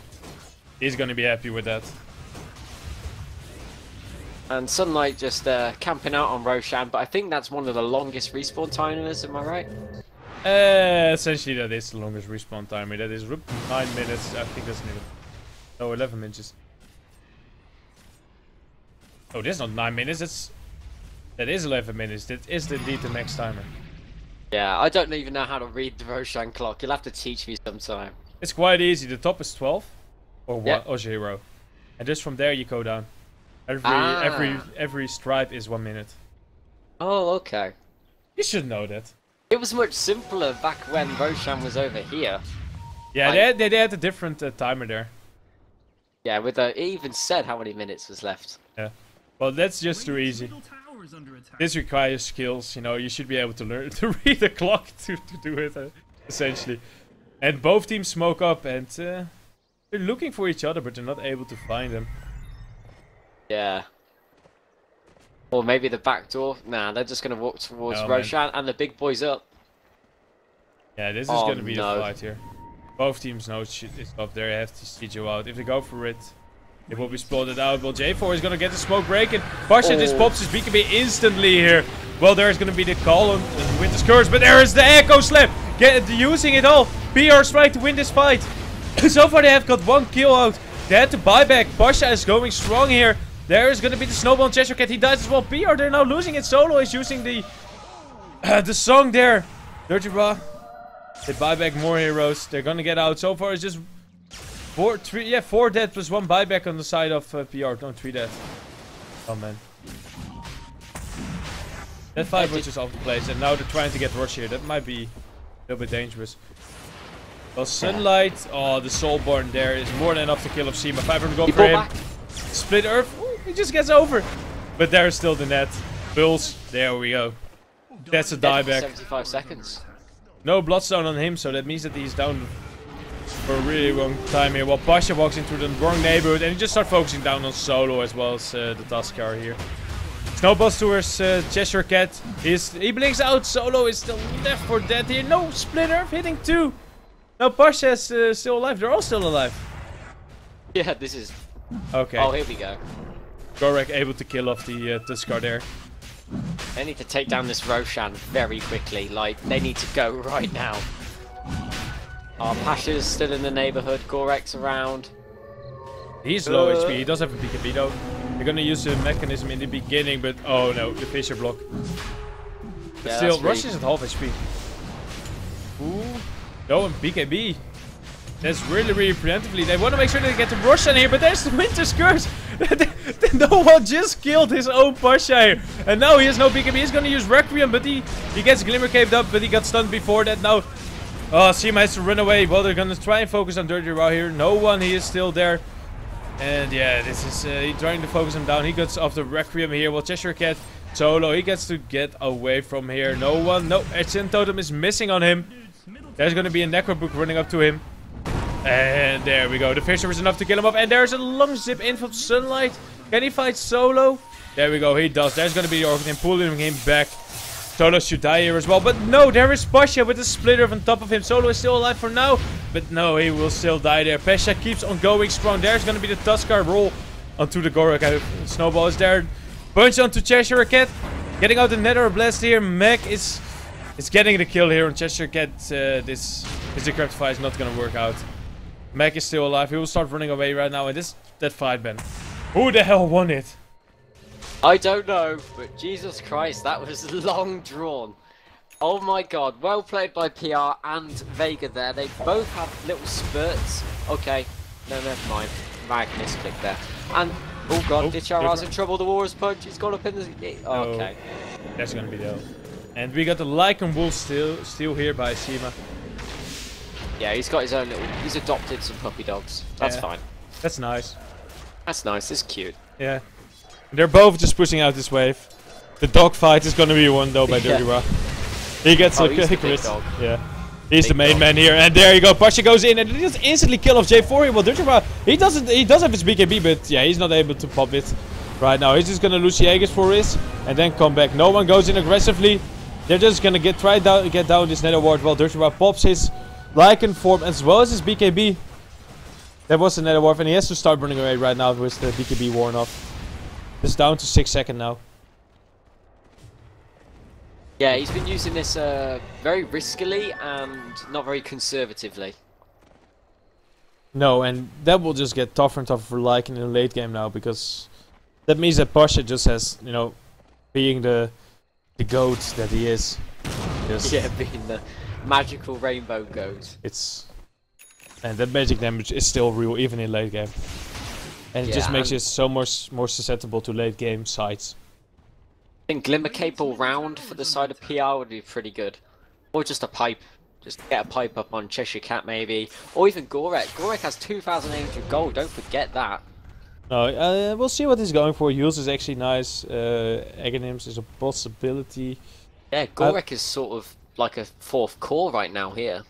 He's gonna be happy with that. And Sunlight just uh, camping out on Roshan, but I think that's one of the longest respawn timers, am I right? Uh, essentially that is the longest respawn timer. That is nine minutes, I think that's new. Oh, eleven minutes. Oh, that's not nine minutes, it's... That is eleven minutes, that is indeed the next timer. Yeah, I don't even know how to read the Roshan clock, you'll have to teach me sometime. It's quite easy, the top is twelve, or, yeah. one, or zero. And just from there you go down. Every, ah. every, every stripe is one minute. Oh, okay. You should know that. It was much simpler back when Roshan was over here. Yeah, like, they, had, they, they had a different uh, timer there. Yeah, with a, it even said how many minutes was left. Yeah, well that's just too easy. This requires skills, you know, you should be able to learn to read the clock to, to do it, uh, essentially. And both teams smoke up and uh, they're looking for each other, but they're not able to find them. Yeah. Or maybe the back door. Nah, they're just going to walk towards no, Roshan man. And the big boy's up. Yeah, this is oh, going to be no. a fight here. Both teams know it's up there. They have to siege you out. If they go for it, it will be spotted out. Well, J four is going to get the smoke break. And Pasha oh. just pops his B K B instantly here. Well, there's going to be the column with the curse. But there is the Echo Slam. Get, using it all. P R is trying to win this fight. So far, they have got one kill out. They had to buy back. Pasha is going strong here. There is going to be the Snowball on Cheshire Cat. He dies as well. P R, they're now losing it. Solo is using the uh, the song there. Dirty Bra. They buy back more heroes. They're going to get out. So far, it's just four, three, yeah, four dead plus one buyback on the side of uh, P R. No, three dead. Oh, man. That fight was just off the place. And now they're trying to get rush here. That might be a little bit dangerous. Well, Sunlight. Oh, the Soulborn there is more than enough to kill of Sima. five hundred gold for him. Split Earth. He just gets over, but there's still the net. Bulls, there we go. That's a dieback. seventy-five seconds. No Bloodstone on him, so that means that he's down for a really long time here. While Pasha walks into the wrong neighborhood and he just starts focusing down on Solo as well as uh, the Tusk car here. Snowballs towards uh, Cheshire Cat. He's, he blinks out. Solo is still left for dead here. No Split Earth hitting two. Now Pasha is uh, still alive. They're all still alive. Yeah, this is. Okay. Oh, here we go. Gorek able to kill off the uh, Tuskar there. They need to take down this Roshan very quickly. Like, they need to go right now. Oh, Pasha's still in the neighborhood. Gorek's around. He's uh. low H P. He does have a B K B though. They're going to use the mechanism in the beginning, but oh no, the Fissure block. But yeah, still, Rush is at half H P. Ooh. No, and B K B. That's really, really preemptively. They want to make sure they get the rush in here, but there's the Winter's Curse. No one just killed his own Pasha here. And now he has no B K B. He's going to use Requiem, but he, he gets Glimmer Caped up, but he got stunned before that. Now, oh, Sima has to run away. Well, they're going to try and focus on Dirty Ra here. No one, he is still there. And yeah, this is uh, he trying to focus him down. He gets off the Requiem here. Well, Cheshire Cat, Solo, he gets to get away from here. No one, no Ascent Totem is missing on him. There's going to be a Necro Book running up to him. And there we go. The Fissure is enough to kill him off. And there's a long zip in from Sunlight. Can he fight Solo? There we go. He does. There's going to be the Orchid pulling him back. Solo should die here as well. But no, there is Pasha with a splitter on top of him. Solo is still alive for now. But no, he will still die there. Pasha keeps on going strong. There's going to be the Tuskar roll onto the Gorek. Snowball is there. Punch onto Cheshire Cat. Getting out the Nether Blast here. Mech is, is getting the kill here on Cheshire Cat. Uh, this his decrypt fight is not going to work out. Mech is still alive. He will start running away right now. And this that fight, Ben. Who the hell won it? I don't know, but Jesus Christ, that was long drawn. Oh my god, well played by P R and Vega there. They both have little spurts. Okay, no, never mind. Magnus clicked there. And, oh god, oh, Ditya Ra's in trouble. The Warrior's Punch, he's gone up in the... Oh, no. Okay. That's gonna be the hell. And we got the Lycan Wolf still, still here by Sima. Yeah, he's got his own little... He's adopted some puppy dogs. That's yeah. fine. That's nice. That's nice, it's cute. Yeah. They're both just pushing out this wave. The dog fight is gonna be won though by yeah. Dirty Ra. He gets oh, a crit. Yeah. He's big the main dog. man here, and there you go. Pasha goes in and he just instantly kill off J four here. Well, Dirty Ra, he doesn't he does have his B K B, but yeah, he's not able to pop it right now. He's just gonna lose Jaegis for this and then come back. No one goes in aggressively. They're just gonna get try down get down this Nether Ward while Dirty Ra pops his Lycan form as well as his B K B. That was the Nether Ward, and he has to start running away right now with the B K B worn off. It's down to six seconds now. Yeah, he's been using this uh, very riskily and not very conservatively. No, and that will just get tougher and tougher for Lycan in the late game now, because that means that Pasha just has, you know, being the the goat that he is. Just yeah, being the magical rainbow goat. It's and that magic damage is still real even in late game. And it yeah, just makes you so much more susceptible to late game sides. I think Glimmer Cape all round for the side of P R would be pretty good. Or just a pipe. Just get a pipe up on Cheshire Cat maybe. Or even Gorek. Gorek has two thousand eight hundred gold, don't forget that. No, uh, we'll see what he's going for. Yules is actually nice. Uh, Aghanim's is a possibility. Yeah, Gorek uh, is sort of like a fourth core right now here.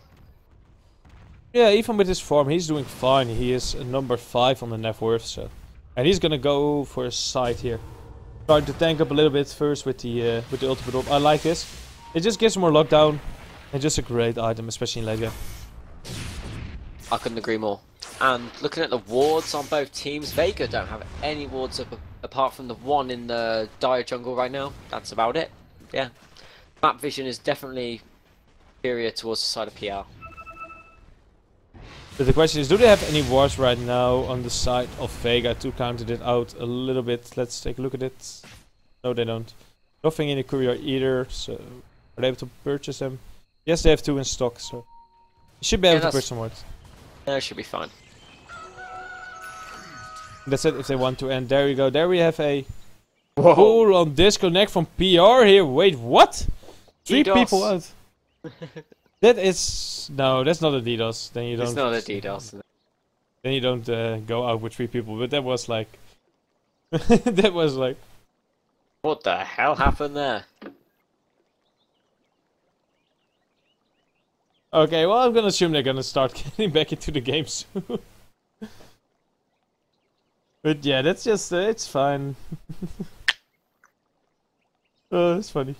Yeah, even with his form, he's doing fine. He is number five on the net worth, so... And he's gonna go for a side here. Trying to tank up a little bit first with the uh, with the ultimate orb. I like this. It just gives more lockdown. And just a great item, especially in late game. I couldn't agree more. And looking at the wards on both teams, Vega don't have any wards up apart from the one in the dire jungle right now. That's about it. Yeah. Map vision is definitely superior towards the side of P R. But the question is, do they have any wards right now on the side of Vega to counter it out a little bit? Let's take a look at it. No, they don't. Nothing in the courier either, so... Are they able to purchase them? Yes, they have two in stock, so... You should be able yeah, to purchase some wards. Yeah, it should be fine. That's it if they want to end. There we go. There we have a... Whoa. Full on disconnect from P R here. Wait, what? Three DDoS. people out. That is... No, that's not a DDoS. Then you don't... It's not a DDoS. Then you don't uh, go out with three people. But that was like... that was like... What the hell happened there? Okay, well, I'm gonna assume they're gonna start getting back into the game soon. But yeah, that's just... Uh, it's fine. Oh, that's funny.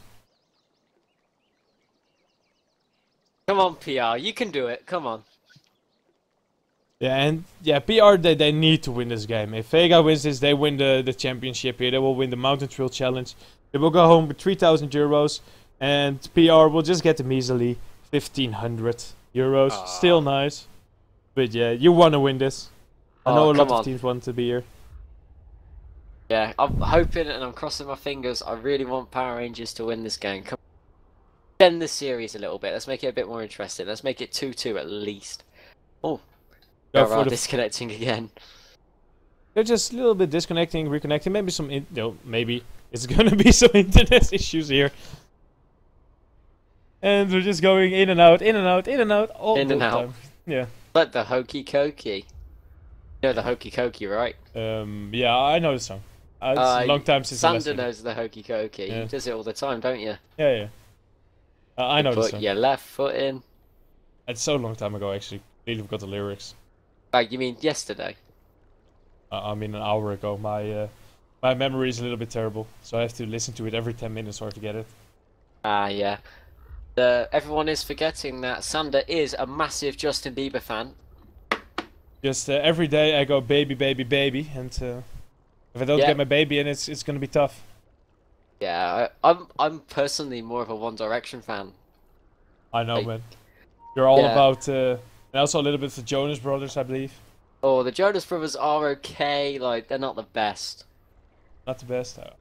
Come on, P R, you can do it, come on. Yeah, and yeah, P R, they, they need to win this game. If Vega wins this, they win the, the championship here. They will win the Mountain Trail Challenge. They will go home with three thousand euros. And P R will just get a measly fifteen hundred euros. Aww. Still nice. But yeah, you want to win this. I know oh, a lot on. of teams want to be here. Yeah, I'm hoping and I'm crossing my fingers. I really want Power Rangers to win this game. Come Bend the series a little bit. Let's make it a bit more interesting. Let's make it two two at least. Oh, Go for the... disconnecting again. They're just a little bit disconnecting, reconnecting. Maybe some, in no, maybe it's gonna be some internet issues here. And we're just going in and out, in and out, in and out, all in the and time. Out. Yeah. But the Hokey Cokey. You know the Hokey Cokey, right? Um, yeah, I know the song. Uh, it's uh, a long time since Sander I Sander knows the Hokey Cokey. Yeah. He does it all the time, don't you? Yeah, yeah. Uh, I you know the song. Put your left foot in. It's so long time ago, actually. Really forgot the lyrics. Like, you mean yesterday? Uh, I mean an hour ago. My uh, my memory is a little bit terrible, so I have to listen to it every ten minutes or to get it. Ah, uh, yeah. Uh, everyone is forgetting that Sander is a massive Justin Bieber fan. Just uh, every day I go baby, baby, baby, and uh, if I don't yeah. get my baby in, it's it's gonna be tough. Yeah, I, I'm I'm personally more of a One Direction fan. I know, like, man. You're all yeah. about, uh, and also a little bit of the Jonas Brothers, I believe. Oh, the Jonas Brothers are okay. Like, they're not the best. Not the best. Though.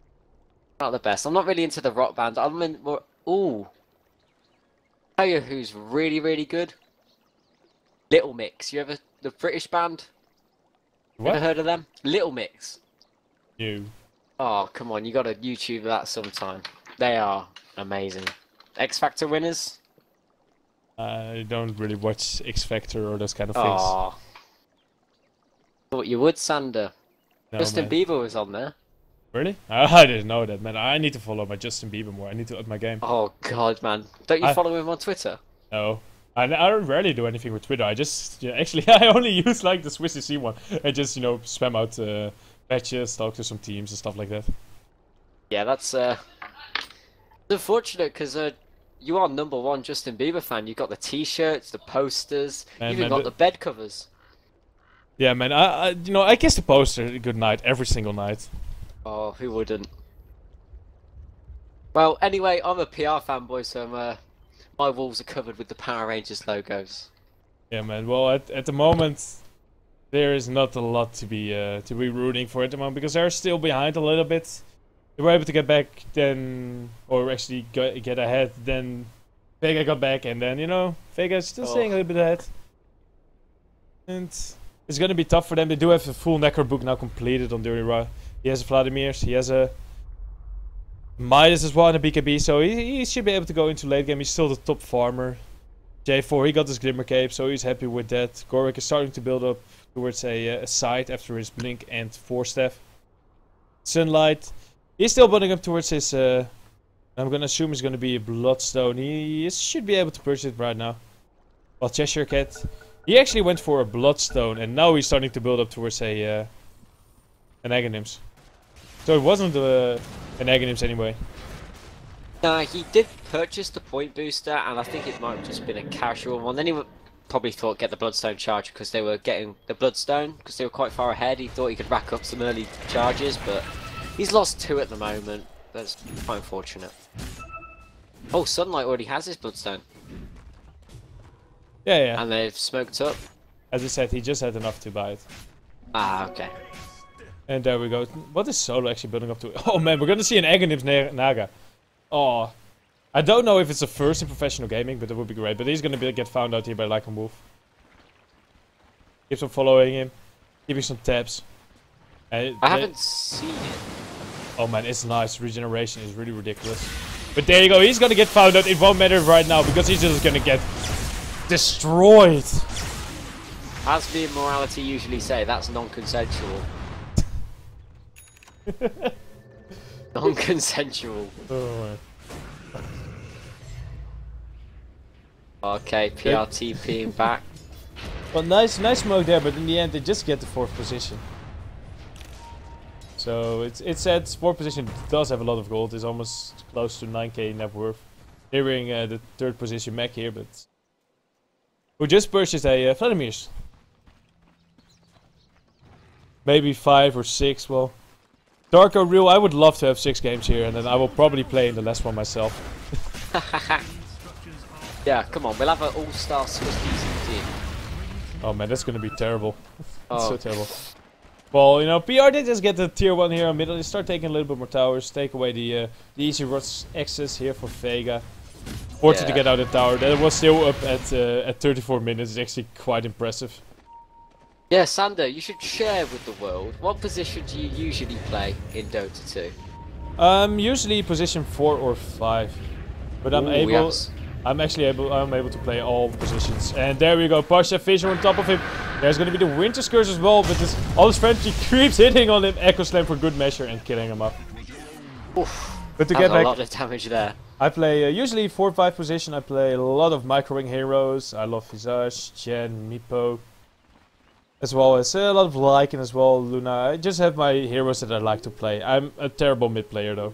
Not the best. I'm not really into the rock band. I'm in more. Ooh. Tell you who's really, really good? Little Mix. You ever the British band? What? Ever heard of them? Little Mix. You. Oh, come on! You gotta YouTube that sometime. They are amazing. X Factor winners. I don't really watch X Factor or those kind of things. Oh. Thought you would, Sander. No, Justin man. Bieber was on there. Really? I didn't know that, man. I need to follow my Justin Bieber more. I need to up my game. Oh, God, man. Don't you I... follow him on Twitter? No. I, I rarely do anything with Twitter. I just... Yeah, actually, I only use, like, the Swissy one. I just, you know, spam out uh, patches, talk to some teams and stuff like that. Yeah, that's... Uh... It's unfortunate, because uh, you are number one Justin Bieber fan. You've got the T-shirts, the posters, and, you've even got the... the bed covers. Yeah, man. I, I, you know, I kiss the poster goodnight every single night. Oh, who wouldn't? Well, anyway, I'm a P R fanboy, so I'm, uh, my walls are covered with the Power Rangers logos. Yeah, man. Well, at at the moment, there is not a lot to be uh, to be rooting for at the moment because they're still behind a little bit. They were able to get back then, or actually get, get ahead. Then Vega got back, and then you know Vega's still oh. staying a little bit ahead. And it's gonna be tough for them. They do have the full Necro book now completed on Dirty Ra. He has a Vladimir's, he has a Midas as well and a B K B, so he, he should be able to go into late game. He's still the top farmer. J four, he got his Glimmer Cape, so he's happy with that. Gorek is starting to build up towards a, a side after his Blink and four-staff. Sunlight, he's still building up towards his, uh, I'm going to assume it's going to be a Bloodstone. He, he should be able to purchase it right now. While Cheshire Cat, he actually went for a Bloodstone, and now he's starting to build up towards a uh, an Aghanim's. So it wasn't uh, an Aghanim's anyway. Nah, he did purchase the point booster, and I think it might have just been a casual one. Then he would probably thought get the Bloodstone charge because they were getting the Bloodstone because they were quite far ahead. He thought he could rack up some early charges, but he's lost two at the moment. That's quite unfortunate. Oh, Sunlight already has his Bloodstone. Yeah, yeah. And they've smoked up. As I said, he just had enough to buy it. Ah, okay. And there we go. What is Solo actually building up to? Oh man, we're gonna see an Aghanim's Naga. Oh, I don't know if it's the first in professional gaming, but that would be great. But he's gonna be, get found out here by Lycan Wolf. Keep on following him. Give him some taps. And I haven't seen it. Oh man, it's nice. Regeneration is really ridiculous. But there you go. He's gonna get found out. It won't matter right now because he's just gonna get destroyed. As the immorality usually say, that's non-consensual. Non-consensual. Oh, okay, P R T Ping back. Well, nice, nice smoke there, but in the end they just get the fourth position. So it's it said fourth position does have a lot of gold. It's almost close to nine K net worth. Nearing uh, the third position mech here, but we just purchased a uh, Vladimir's. Maybe five or six. Well. Darko Real, I would love to have six games here, and then I will probably play in the last one myself. Yeah, come on, we'll have an all-star Swiss decent team. Oh man, that's gonna be terrible. That's oh. so terrible. Well, you know, P R did just get the tier one here on middle. They start taking a little bit more towers, take away the uh, the easy rush access here for Vega. Fortunate yeah. to get out of the tower. That was still up at uh, at thirty-four minutes. It's actually quite impressive. Yeah, Sander, you should share with the world. What position do you usually play in Dota two? Um, usually position four or five, but I'm Ooh, able. Yes. I'm actually able. I'm able to play all positions. And there we go. Pasha, Fissure on top of him. There's going to be the Winter's Curse as well, but this, all his frenzy creeps hitting on him. Echo Slam for good measure and killing him up. Oof. But to get back, a lot of damage there. I play uh, usually four or five position. I play a lot of micro-wing heroes. I love Visage, Chen, Meepo, as well as a lot of Lycan as well, Luna. I just have my heroes that I like to play. I'm a terrible mid player though.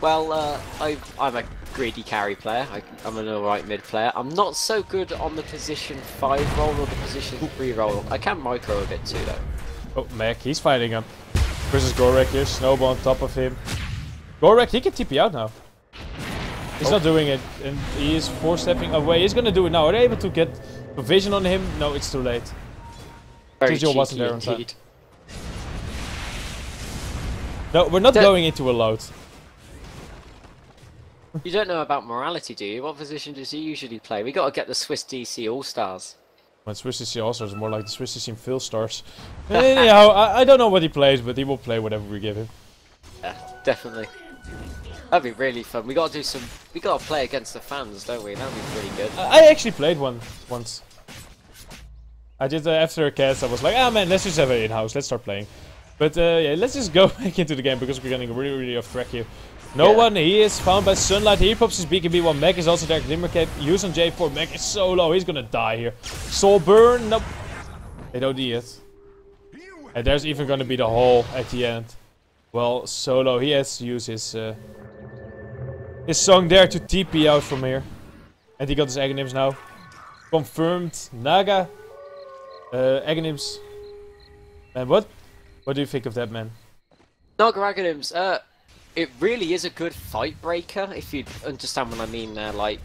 Well, uh, I, I'm a greedy carry player. I, I'm an alright mid player. I'm not so good on the position five roll or the position three roll. I can micro a bit too though. Oh, Mech, he's fighting him. Versus Gorek here, Snowball on top of him. Gorek, he can T P out now. He's oh. not doing it, and he is four-stepping away. He's gonna do it now. Are they able to get provision on him? No, it's too late. T J wasn't there on time. No, we're not don't going into a load. You don't know about morality, do you? What position does he usually play? We gotta get the Swiss D C All-Stars. Well, Swiss D C All-Stars is more like the Swiss D C Phil Stars. Anyhow, I, I don't know what he plays, but he will play whatever we give him. Yeah, definitely. That'd be really fun. We gotta do some. We gotta play against the fans, don't we? That'd be pretty good. I actually played one once. I did uh, after a cast. I was like, ah oh, man, let's just have it in house. Let's start playing. But uh, yeah, let's just go back into the game because we're getting really, really off track here. No yeah. one. He is found by Sunlight. He pops his B K B. One Mech is also there. Glimmer Cape. Use on J four. Mech is so low. He's gonna die here. Soul burn. Nope. They don't need it. And there's even gonna be the hole at the end. Well, Solo, he has to use his uh, his song there to T P out from here. And he got his Aghanim's now. Confirmed. Naga. Uh, Aghanim's. Man, what? What do you think of that, man? Naga Aghanim's. Uh, it really is a good fight breaker, if you understand what I mean there. Uh, like,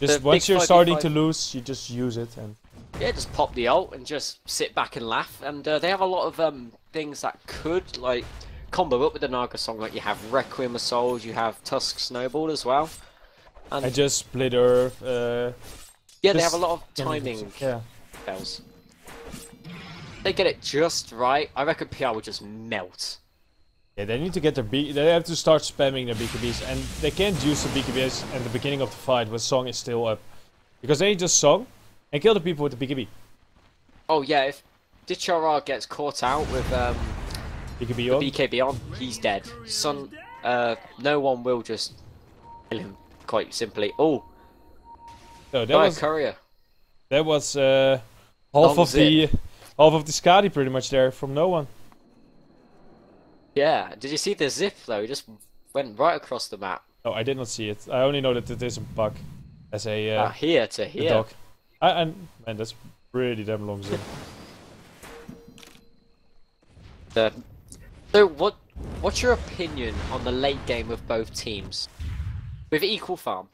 just once you're starting to lose, you just use it. and. Yeah, just pop the ult and just sit back and laugh. And uh, they have a lot of um things that could, like, combo up with the Naga song, like you have Requiem of Souls, you have Tusk Snowball as well. And I just splitter. Uh, yeah, just they have a lot of timing yeah. spells. They get it just right. I reckon P R would just melt. Yeah, they need to get their B. They have to start spamming their B K Bs, and they can't use the B K Bs at the beginning of the fight when song is still up, because they just song and kill the people with the B K B. Oh yeah, if Ditya Ra gets caught out with um. B K B on? The B K B on, he's dead. Son, uh, no one will just kill him, quite simply. Oh, no, that was courier. That was uh, half of the half of the Skadi pretty much there from no one. Yeah, did you see the zip though? It just went right across the map. No, I did not see it. I only know that it is a bug, as a uh, ah, here to here. Dog. I, and man, that's pretty damn long zip. uh, So what, what's your opinion on the late game of both teams? With equal farm?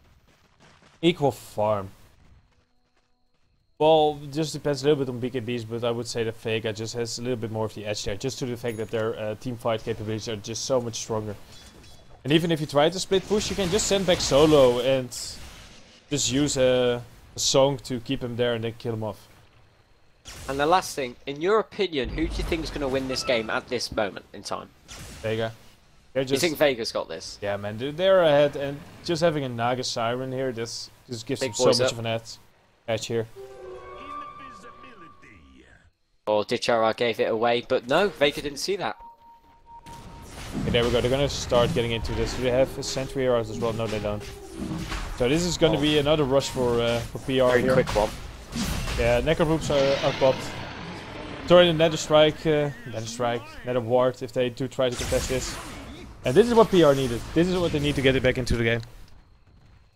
Equal farm. Well, it just depends a little bit on B K Bs, but I would say that Vega just has a little bit more of the edge there, just to the fact that their uh, team fight capabilities are just so much stronger. And even if you try to split push, you can just send back Solo and just use a, a song to keep him there and then kill him off. And the last thing, in your opinion, who do you think is going to win this game at this moment in time? Vega. Just... You think Vega's got this? Yeah, man, dude, they're ahead, and just having a Naga Siren here, this just gives Big them so much up. of an edge, edge here. Or Ditchara gave it away, but no, Vega didn't see that. Okay, there we go, they're going to start getting into this. Do they have a sentry heroes as well? No, they don't. So this is going to oh. be another rush for, uh, for P R Very here. quick one. Yeah, Necro Boops are, are popped. During the Nether Strike, uh, Nether Strike, Nether Ward, if they do try to contest this. And this is what P R needed. This is what they need to get it back into the game.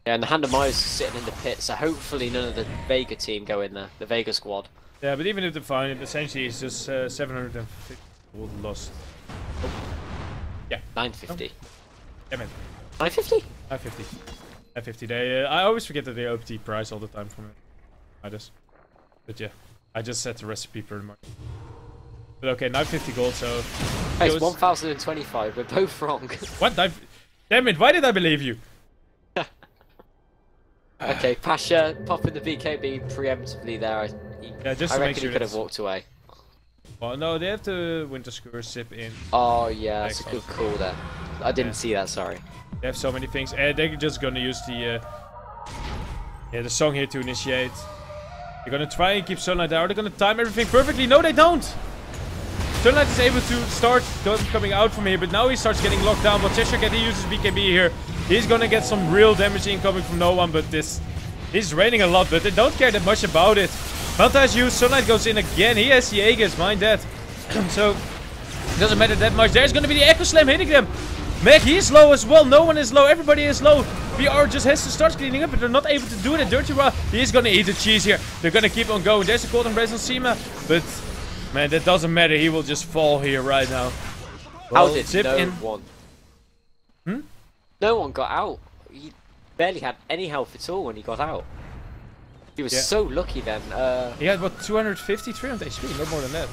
Yeah, and the Hand of Maya is sitting in the pit, so hopefully none of the Vega team go in there, the Vega squad. Yeah, but even if they find it, essentially it's just uh, seven hundred fifty gold lost. Oh. Yeah. nine fifty. Oh. Yeah, man. nine fifty? nine fifty. nine fifty. They, uh, I always forget that they O P T price all the time from Midas. But yeah, I just set the recipe pretty much. But okay, nine fifty gold, so... Hey, it's one thousand twenty-five, we're both wrong. What? Damn it, why did I believe you? Okay, Pasha popping the B K B preemptively there. Yeah, just I reckon make sure he could have walked away. Well, no, they have to Winter's Curse sip in. Oh yeah, that's a good call there. I didn't yeah. see that. Sorry. They have so many things, and they're just gonna use the uh, yeah the song here to initiate. They're gonna try and keep Sunlight out. They're gonna time everything perfectly. No, they don't. Sunlight is able to start coming out from here, but now he starts getting locked down. But Cheshire Cat, he uses B K B here. He's gonna get some real damage incoming from no one, but this is raining a lot, but they don't care that much about it. Malta's used, Sunlight goes in again. He has the Aegis, mind that. So, it doesn't matter that much. There's gonna be the Echo Slam hitting them. Mech, he's low as well. No one is low. Everybody is low. V R just has to start cleaning up, but they're not able to do it. Dirty Ra, he is gonna eat the cheese here. They're gonna keep on going. There's a cold embrace on Sima, but man, that doesn't matter. He will just fall here right now. How well, did no in. one? Hmm? No one got out. He barely had any health at all when he got out. He was yeah. so lucky then. Uh, he had what, two hundred fifty, three hundred H P, no more than that.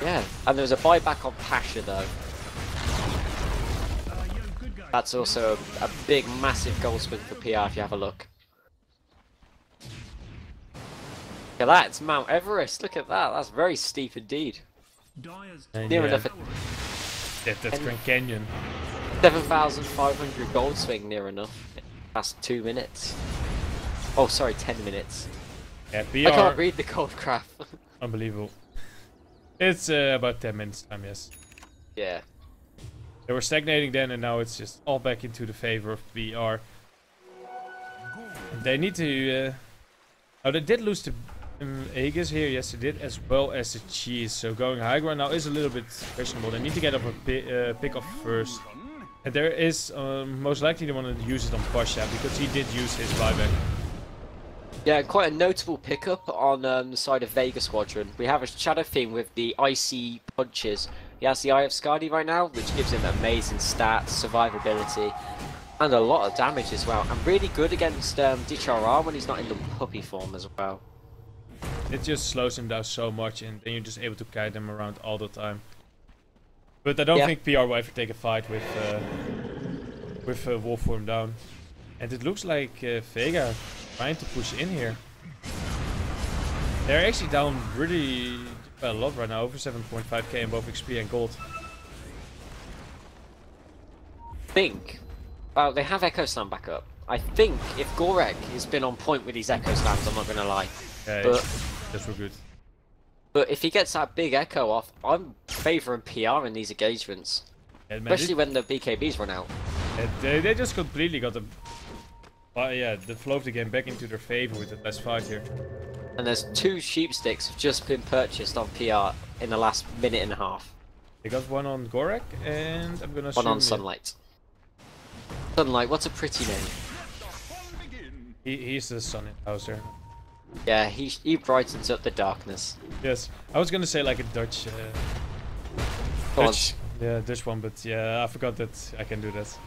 Yeah, and there was a buyback on Pasha though. That's also a, a big, massive goal swing for P R if you have a look. Look at that, it's Mount Everest. Look at that, that's very steep indeed. And near yeah. enough. A, yeah, that's Grand Canyon. seven thousand five hundred gold swing near enough. Past two minutes. Oh, sorry, ten minutes. Yeah, P R. I can't read the cold crap. Unbelievable. It's uh, about ten minutes time, yes. Yeah. They were stagnating then, and now it's just all back into the favor of B R. They need to... Uh... Oh, they did lose the um, Aegis here, yes they did, as well as the cheese. So going high ground now is a little bit questionable. They need to get up a pi uh, pick off first. And there is um, most likely they want to use it on Pasha, because he did use his buyback. Yeah, quite a notable pickup on um, the side of Vega Squadron. We have a Shadow Fiend with the icy punches. He has the Eye of Skadi right now, which gives him amazing stats, survivability, and a lot of damage as well. And really good against um, Ditya Ra when he's not in the puppy form as well. It just slows him down so much, and then you're just able to guide him around all the time. But I don't yeah. think P R will ever take a fight with uh, with uh, Wolf Worm down. And it looks like uh, Vega trying to push in here. They're actually down really a lot right now, over seven point five K in both X P and gold. I think, well, they have Echo Slam back up. I think if Gorek has been on point with these Echo Slams, I'm not going to lie. Yeah, but that's real good. But if he gets that big Echo off, I'm favouring P R in these engagements. Yeah, man, especially when the B K Bs run out. Yeah, they, they just completely got the... Well, yeah, the flow of the game back into their favor with the last fight here. And there's two sheep sticks have just been purchased on P R in the last minute and a half. They got one on Gorek, and I'm gonna one on Sunlight. It. Sunlight, what's a pretty name? He, he's the sun in Hauser. Yeah, he he brightens up the darkness. Yes, I was gonna say like a Dutch. Uh, Dutch yeah, Dutch one, but yeah, I forgot that I can do that.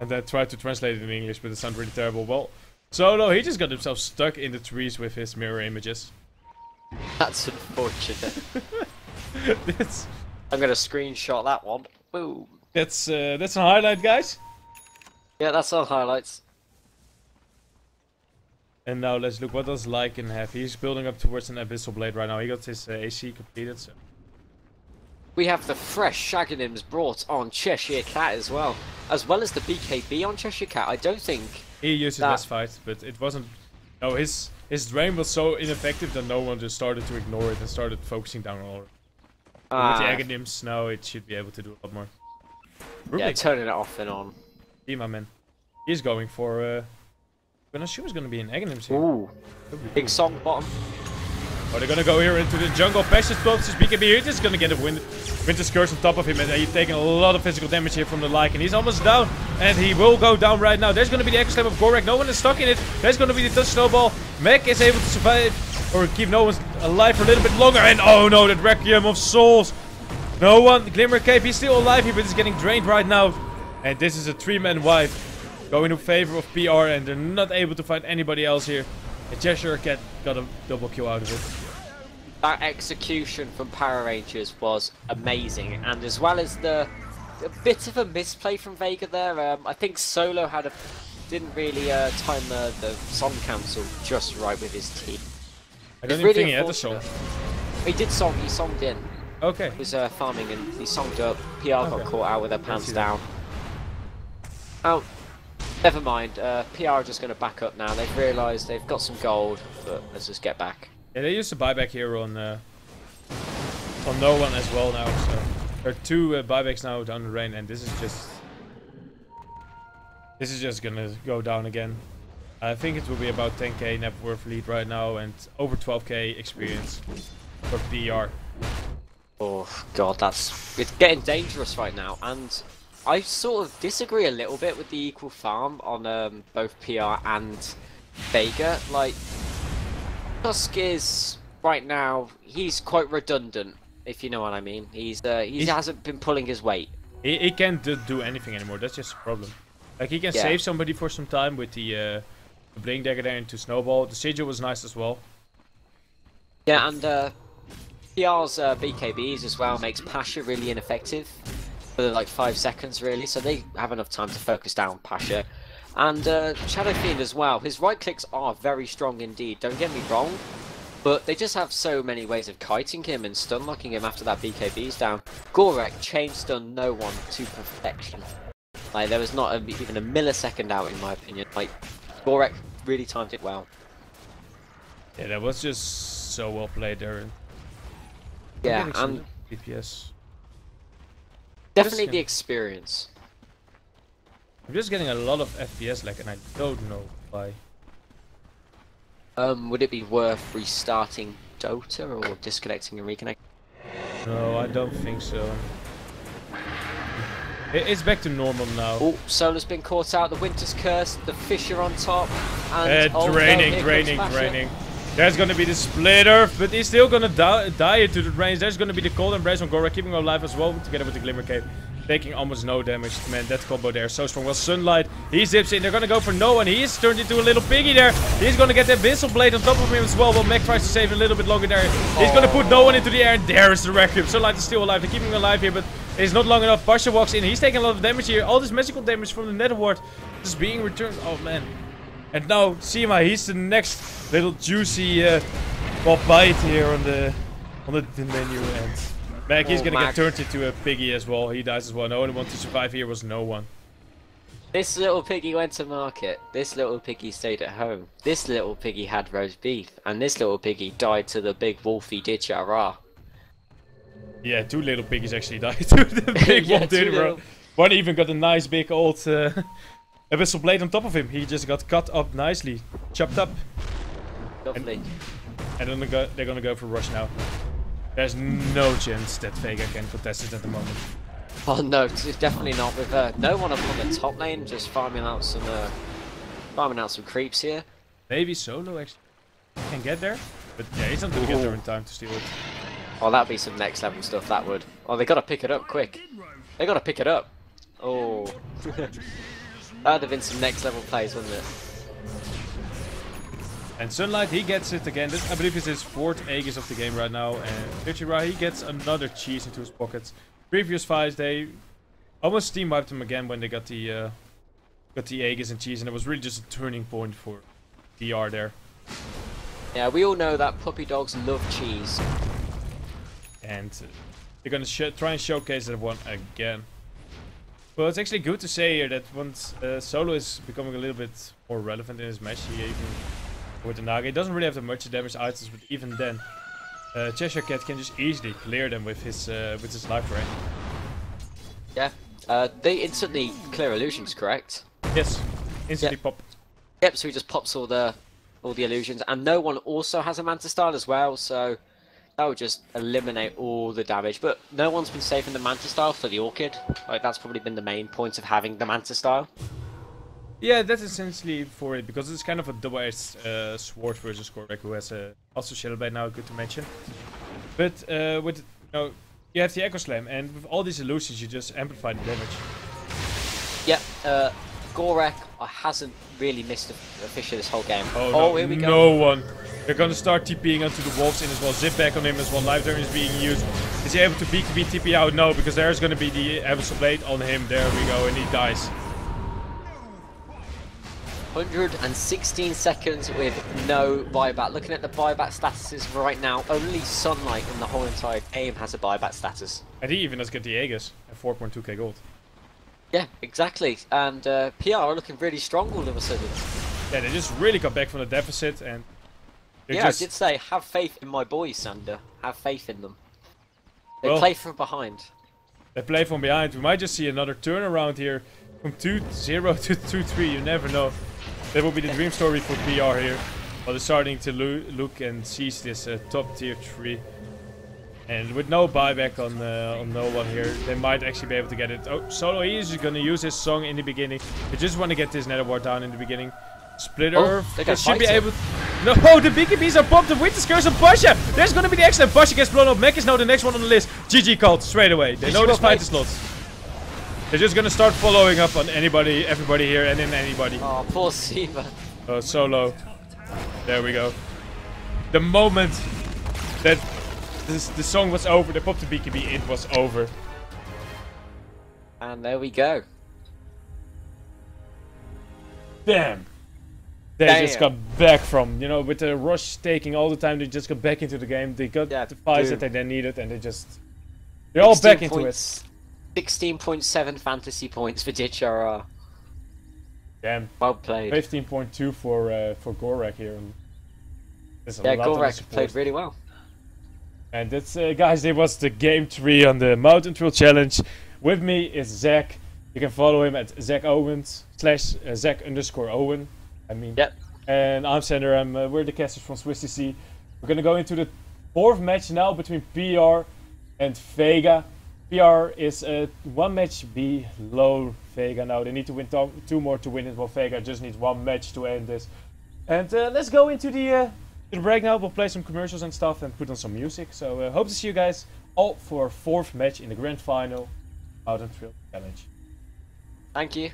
And I tried to translate it in English, but it sounded really terrible. Well, Solo, he just got himself stuck in the trees with his mirror images. That's unfortunate. That's... I'm gonna screenshot that one. Boom. That's uh, that's a highlight, guys. Yeah, that's our highlights. And now let's look. What does Lycan have? He's building up towards an Abyssal Blade right now. He got his uh, A C completed. So. We have the fresh Aghanim's brought on Cheshire Cat as well. As well as the B K B on Cheshire Cat. I don't think... He used that... his last fight, but it wasn't... No, his his drain was so ineffective that no one just started to ignore it and started focusing down on it. Uh, with the Aghanim's now, it should be able to do a lot more. Rubik. Yeah, turning it off and on. See, my man. He's going for... Uh... But I assume it's going to be an Aghanim's here. Ooh. Big song bottom. Oh, they're gonna go here into the jungle. Pasha's pulse is B K B here. Just gonna get a win. Winter's Curse on top of him, and he's taking a lot of physical damage here from the Lycan. He's almost down, and he will go down right now. There's gonna be the Echo Slam of Gorek. No one is stuck in it. There's gonna be the Tusk Snowball. Mech is able to survive, or keep no one alive for a little bit longer. And oh no, that Requiem of Souls. No one. Glimmer Cape, he's still alive here, but he's getting drained right now. And this is a three-man wipe going in favor of P R, and they're not able to find anybody else here. And Cheshire Cat got a double kill out of it. That execution from Power Rangers was amazing, and as well as the a bit of a misplay from Vega there. Um, I think Solo had a didn't really uh, time uh, the song cancel just right with his team. I don't even think he had the song. He did song, he songed in. Okay. He was uh, farming and he songed up. P R got caught out with their pants down. Oh, never mind. Uh, P R are just going to back up now. They've realised they've got some gold, but let's just get back. Yeah, they used to buy back here on uh, on no one as well now. So there are two uh, buybacks now down the rain, and this is just this is just going to go down again. I think it will be about ten K net worth lead right now and over twelve K experience for P R. Oh god, that's it's getting dangerous right now, and I sort of disagree a little bit with the equal farm on um, both P R and Vega. Like, Tusk is right now, he's quite redundant, if you know what I mean. He's uh, he he's, hasn't been pulling his weight. He, he can't do anything anymore. That's just a problem. Like, he can yeah. save somebody for some time with the, uh, the Blink Dagger there into Snowball. The Sigil was nice as well. Yeah, and uh, P R's uh, B K Bs as well makes Pasha really ineffective. For like five seconds really, so they have enough time to focus down Pasha. And uh, Shadow Fiend as well, his right clicks are very strong indeed, don't get me wrong, but they just have so many ways of kiting him and stun locking him after that B K B's down. Gorek chain stun no one to perfection. Like, there was not a, even a millisecond out in my opinion. Like, Gorek really timed it well. Yeah, that was just so well played there. Yeah, and D P S. Definitely the experience. I'm just getting a lot of F P S lag, and I don't know why. Um, would it be worth restarting Dota or disconnecting and reconnecting? No, I don't think so. It's back to normal now. Oh, Solo's been caught out. The Winter's Curse, the Fissure on top, and uh, draining, draining, draining. There's gonna be the split earth, but he's still gonna die, die into the range. There's gonna be the cold embrace on Gorek, keeping him alive as well, together with the Glimmer Cape, taking almost no damage. Man, that combo there so strong. Well, Sunlight, he zips in. They're gonna go for no one. He's turned into a little piggy there. He's gonna get that Whistle Blade on top of him as well. Well, Mech tries to save him a little bit longer there. He's gonna put no one into the air, and there is the Requiem. Sunlight is still alive. They're keeping him alive here, but it's not long enough. Pasha walks in. He's taking a lot of damage here. All this magical damage from the Nether Ward is being returned. Oh man. And now Sima, he's the next little juicy uh, well, bite here on the on the, the menu end. Mac, he's oh, gonna Mac. get turned into a piggy as well. He dies as well. No only one to survive here was no one. This little piggy went to market. This little piggy stayed at home. This little piggy had roast beef, and this little piggy died to the big wolfy Ditya Ra. Yeah, two little piggies actually died to the big yeah, wolf Ditya Ra. One even got a nice big old. Uh, A Whistle Blade on top of him. He just got cut up nicely, chopped up. Lovely. And, and then they go, they're gonna go for rush now. There's no chance that Vega can contest it at the moment. Oh no, definitely not. With uh, no one up on the top lane, just farming out some, uh, farming out some creeps here. Maybe Solo actually can get there, but yeah, he's not gonna Ooh. get there in time to steal it. Oh, that'd be some next level stuff. That would. Oh, they gotta pick it up quick. They gotta pick it up. Oh. That would have been some next level plays, wouldn't it? And Sunlight, he gets it again. This, I believe, is his fourth Aegis of the game right now. And Ditya Ra, he gets another cheese into his pockets. Previous fights, they almost team wiped him again when they got the uh, got the Aegis and cheese, and it was really just a turning point for D R there. Yeah, we all know that puppy dogs love cheese. And uh, they're gonna sh try and showcase that one again. Well, it's actually good to say here that once uh, Solo is becoming a little bit more relevant in his match, he even with the Naga, he doesn't really have that much damage items, but even then, uh, Cheshire Cat can just easily clear them with his uh, with his life range. Yeah, uh, they instantly clear illusions, correct? Yes, instantly yep. pop. Yep, so he just pops all the all the illusions, and no one also has a Manta Style as well, so that would just eliminate all the damage, but no one's been saving the Manta Style for the Orchid. Like, that's probably been the main point of having the Manta Style. Yeah, that's essentially for it, because it's kind of a double-edged uh, sword versus Gorek, who has a, also Shadow Blade now, good to mention. But uh, with, you know, you have the Echo Slam, and with all these illusions, you just amplify the damage. Yeah, uh, Gorek hasn't really missed a Fissure this whole game. Oh, oh no, here we go. No one. They're gonna start TPing onto the wolves in as well. Zip back on him as well. Life Drain is being used. Is he able to B K B T P out? No, because there's gonna be the Abyssal Blade on him. There we go, and he dies. one hundred sixteen seconds with no buyback. Looking at the buyback statuses right now, only Sunlight in the whole entire game has a buyback status. And he even has got Diego's at four point two K gold. Yeah, exactly. And uh, P R are looking really strong all of a sudden. Yeah, they just really got back from the deficit. And yeah, just... I did say, have faith in my boys, Sander. Have faith in them. They well, play from behind. They play from behind. We might just see another turnaround here from two zero to two three. You never know. That will be the dream story for P R here. But they're starting to lo look and seize this uh, top tier three. And with no buyback on uh, on no one here, they might actually be able to get it. Oh, Solo, he is going to use his song in the beginning. They just want to get this Nether Ward down in the beginning. Split Earth, oh, they, they should be him. able to... No, oh, the B K Bs are popped, the Winter's Curse on Pasha! There's going to be the excellent. Pasha gets blown up, Mech is now the next one on the list. G G called, straight away. They G G know this fight is lost. They're just going to start following up on anybody, everybody here, and then anybody. Oh, poor Sima. Oh, Solo. There we go. The moment that this, the song was over, they popped the B K B, it was over. And there we go. Damn. They Damn. just got back from, you know, with the rush taking all the time, they just got back into the game. They got yeah, the fights that they then needed, and they just... They're all back into points. it. sixteen point seven fantasy points for Ditya Ra. Damn. Well played. fifteen point two for uh, for Gorek here. Yeah, Gorek played really well. And that's, uh, guys, it was the game three on the Mountain Trail Challenge. With me is Zach. You can follow him at Zach Owens, slash uh, Zach underscore Owen. I mean, yep. And I'm Sander, I'm, uh, we're the casters from Swiss D C. We're going to go into the fourth match now between P R and Vega. P R is uh, one match below Vega now. They need to win two more to win it, while Vega just needs one match to end this. And uh, let's go into the, uh, the break now. We'll play some commercials and stuff and put on some music. So uh, hope to see you guys all for our fourth match in the grand final Mountain Trail Challenge. Thank you.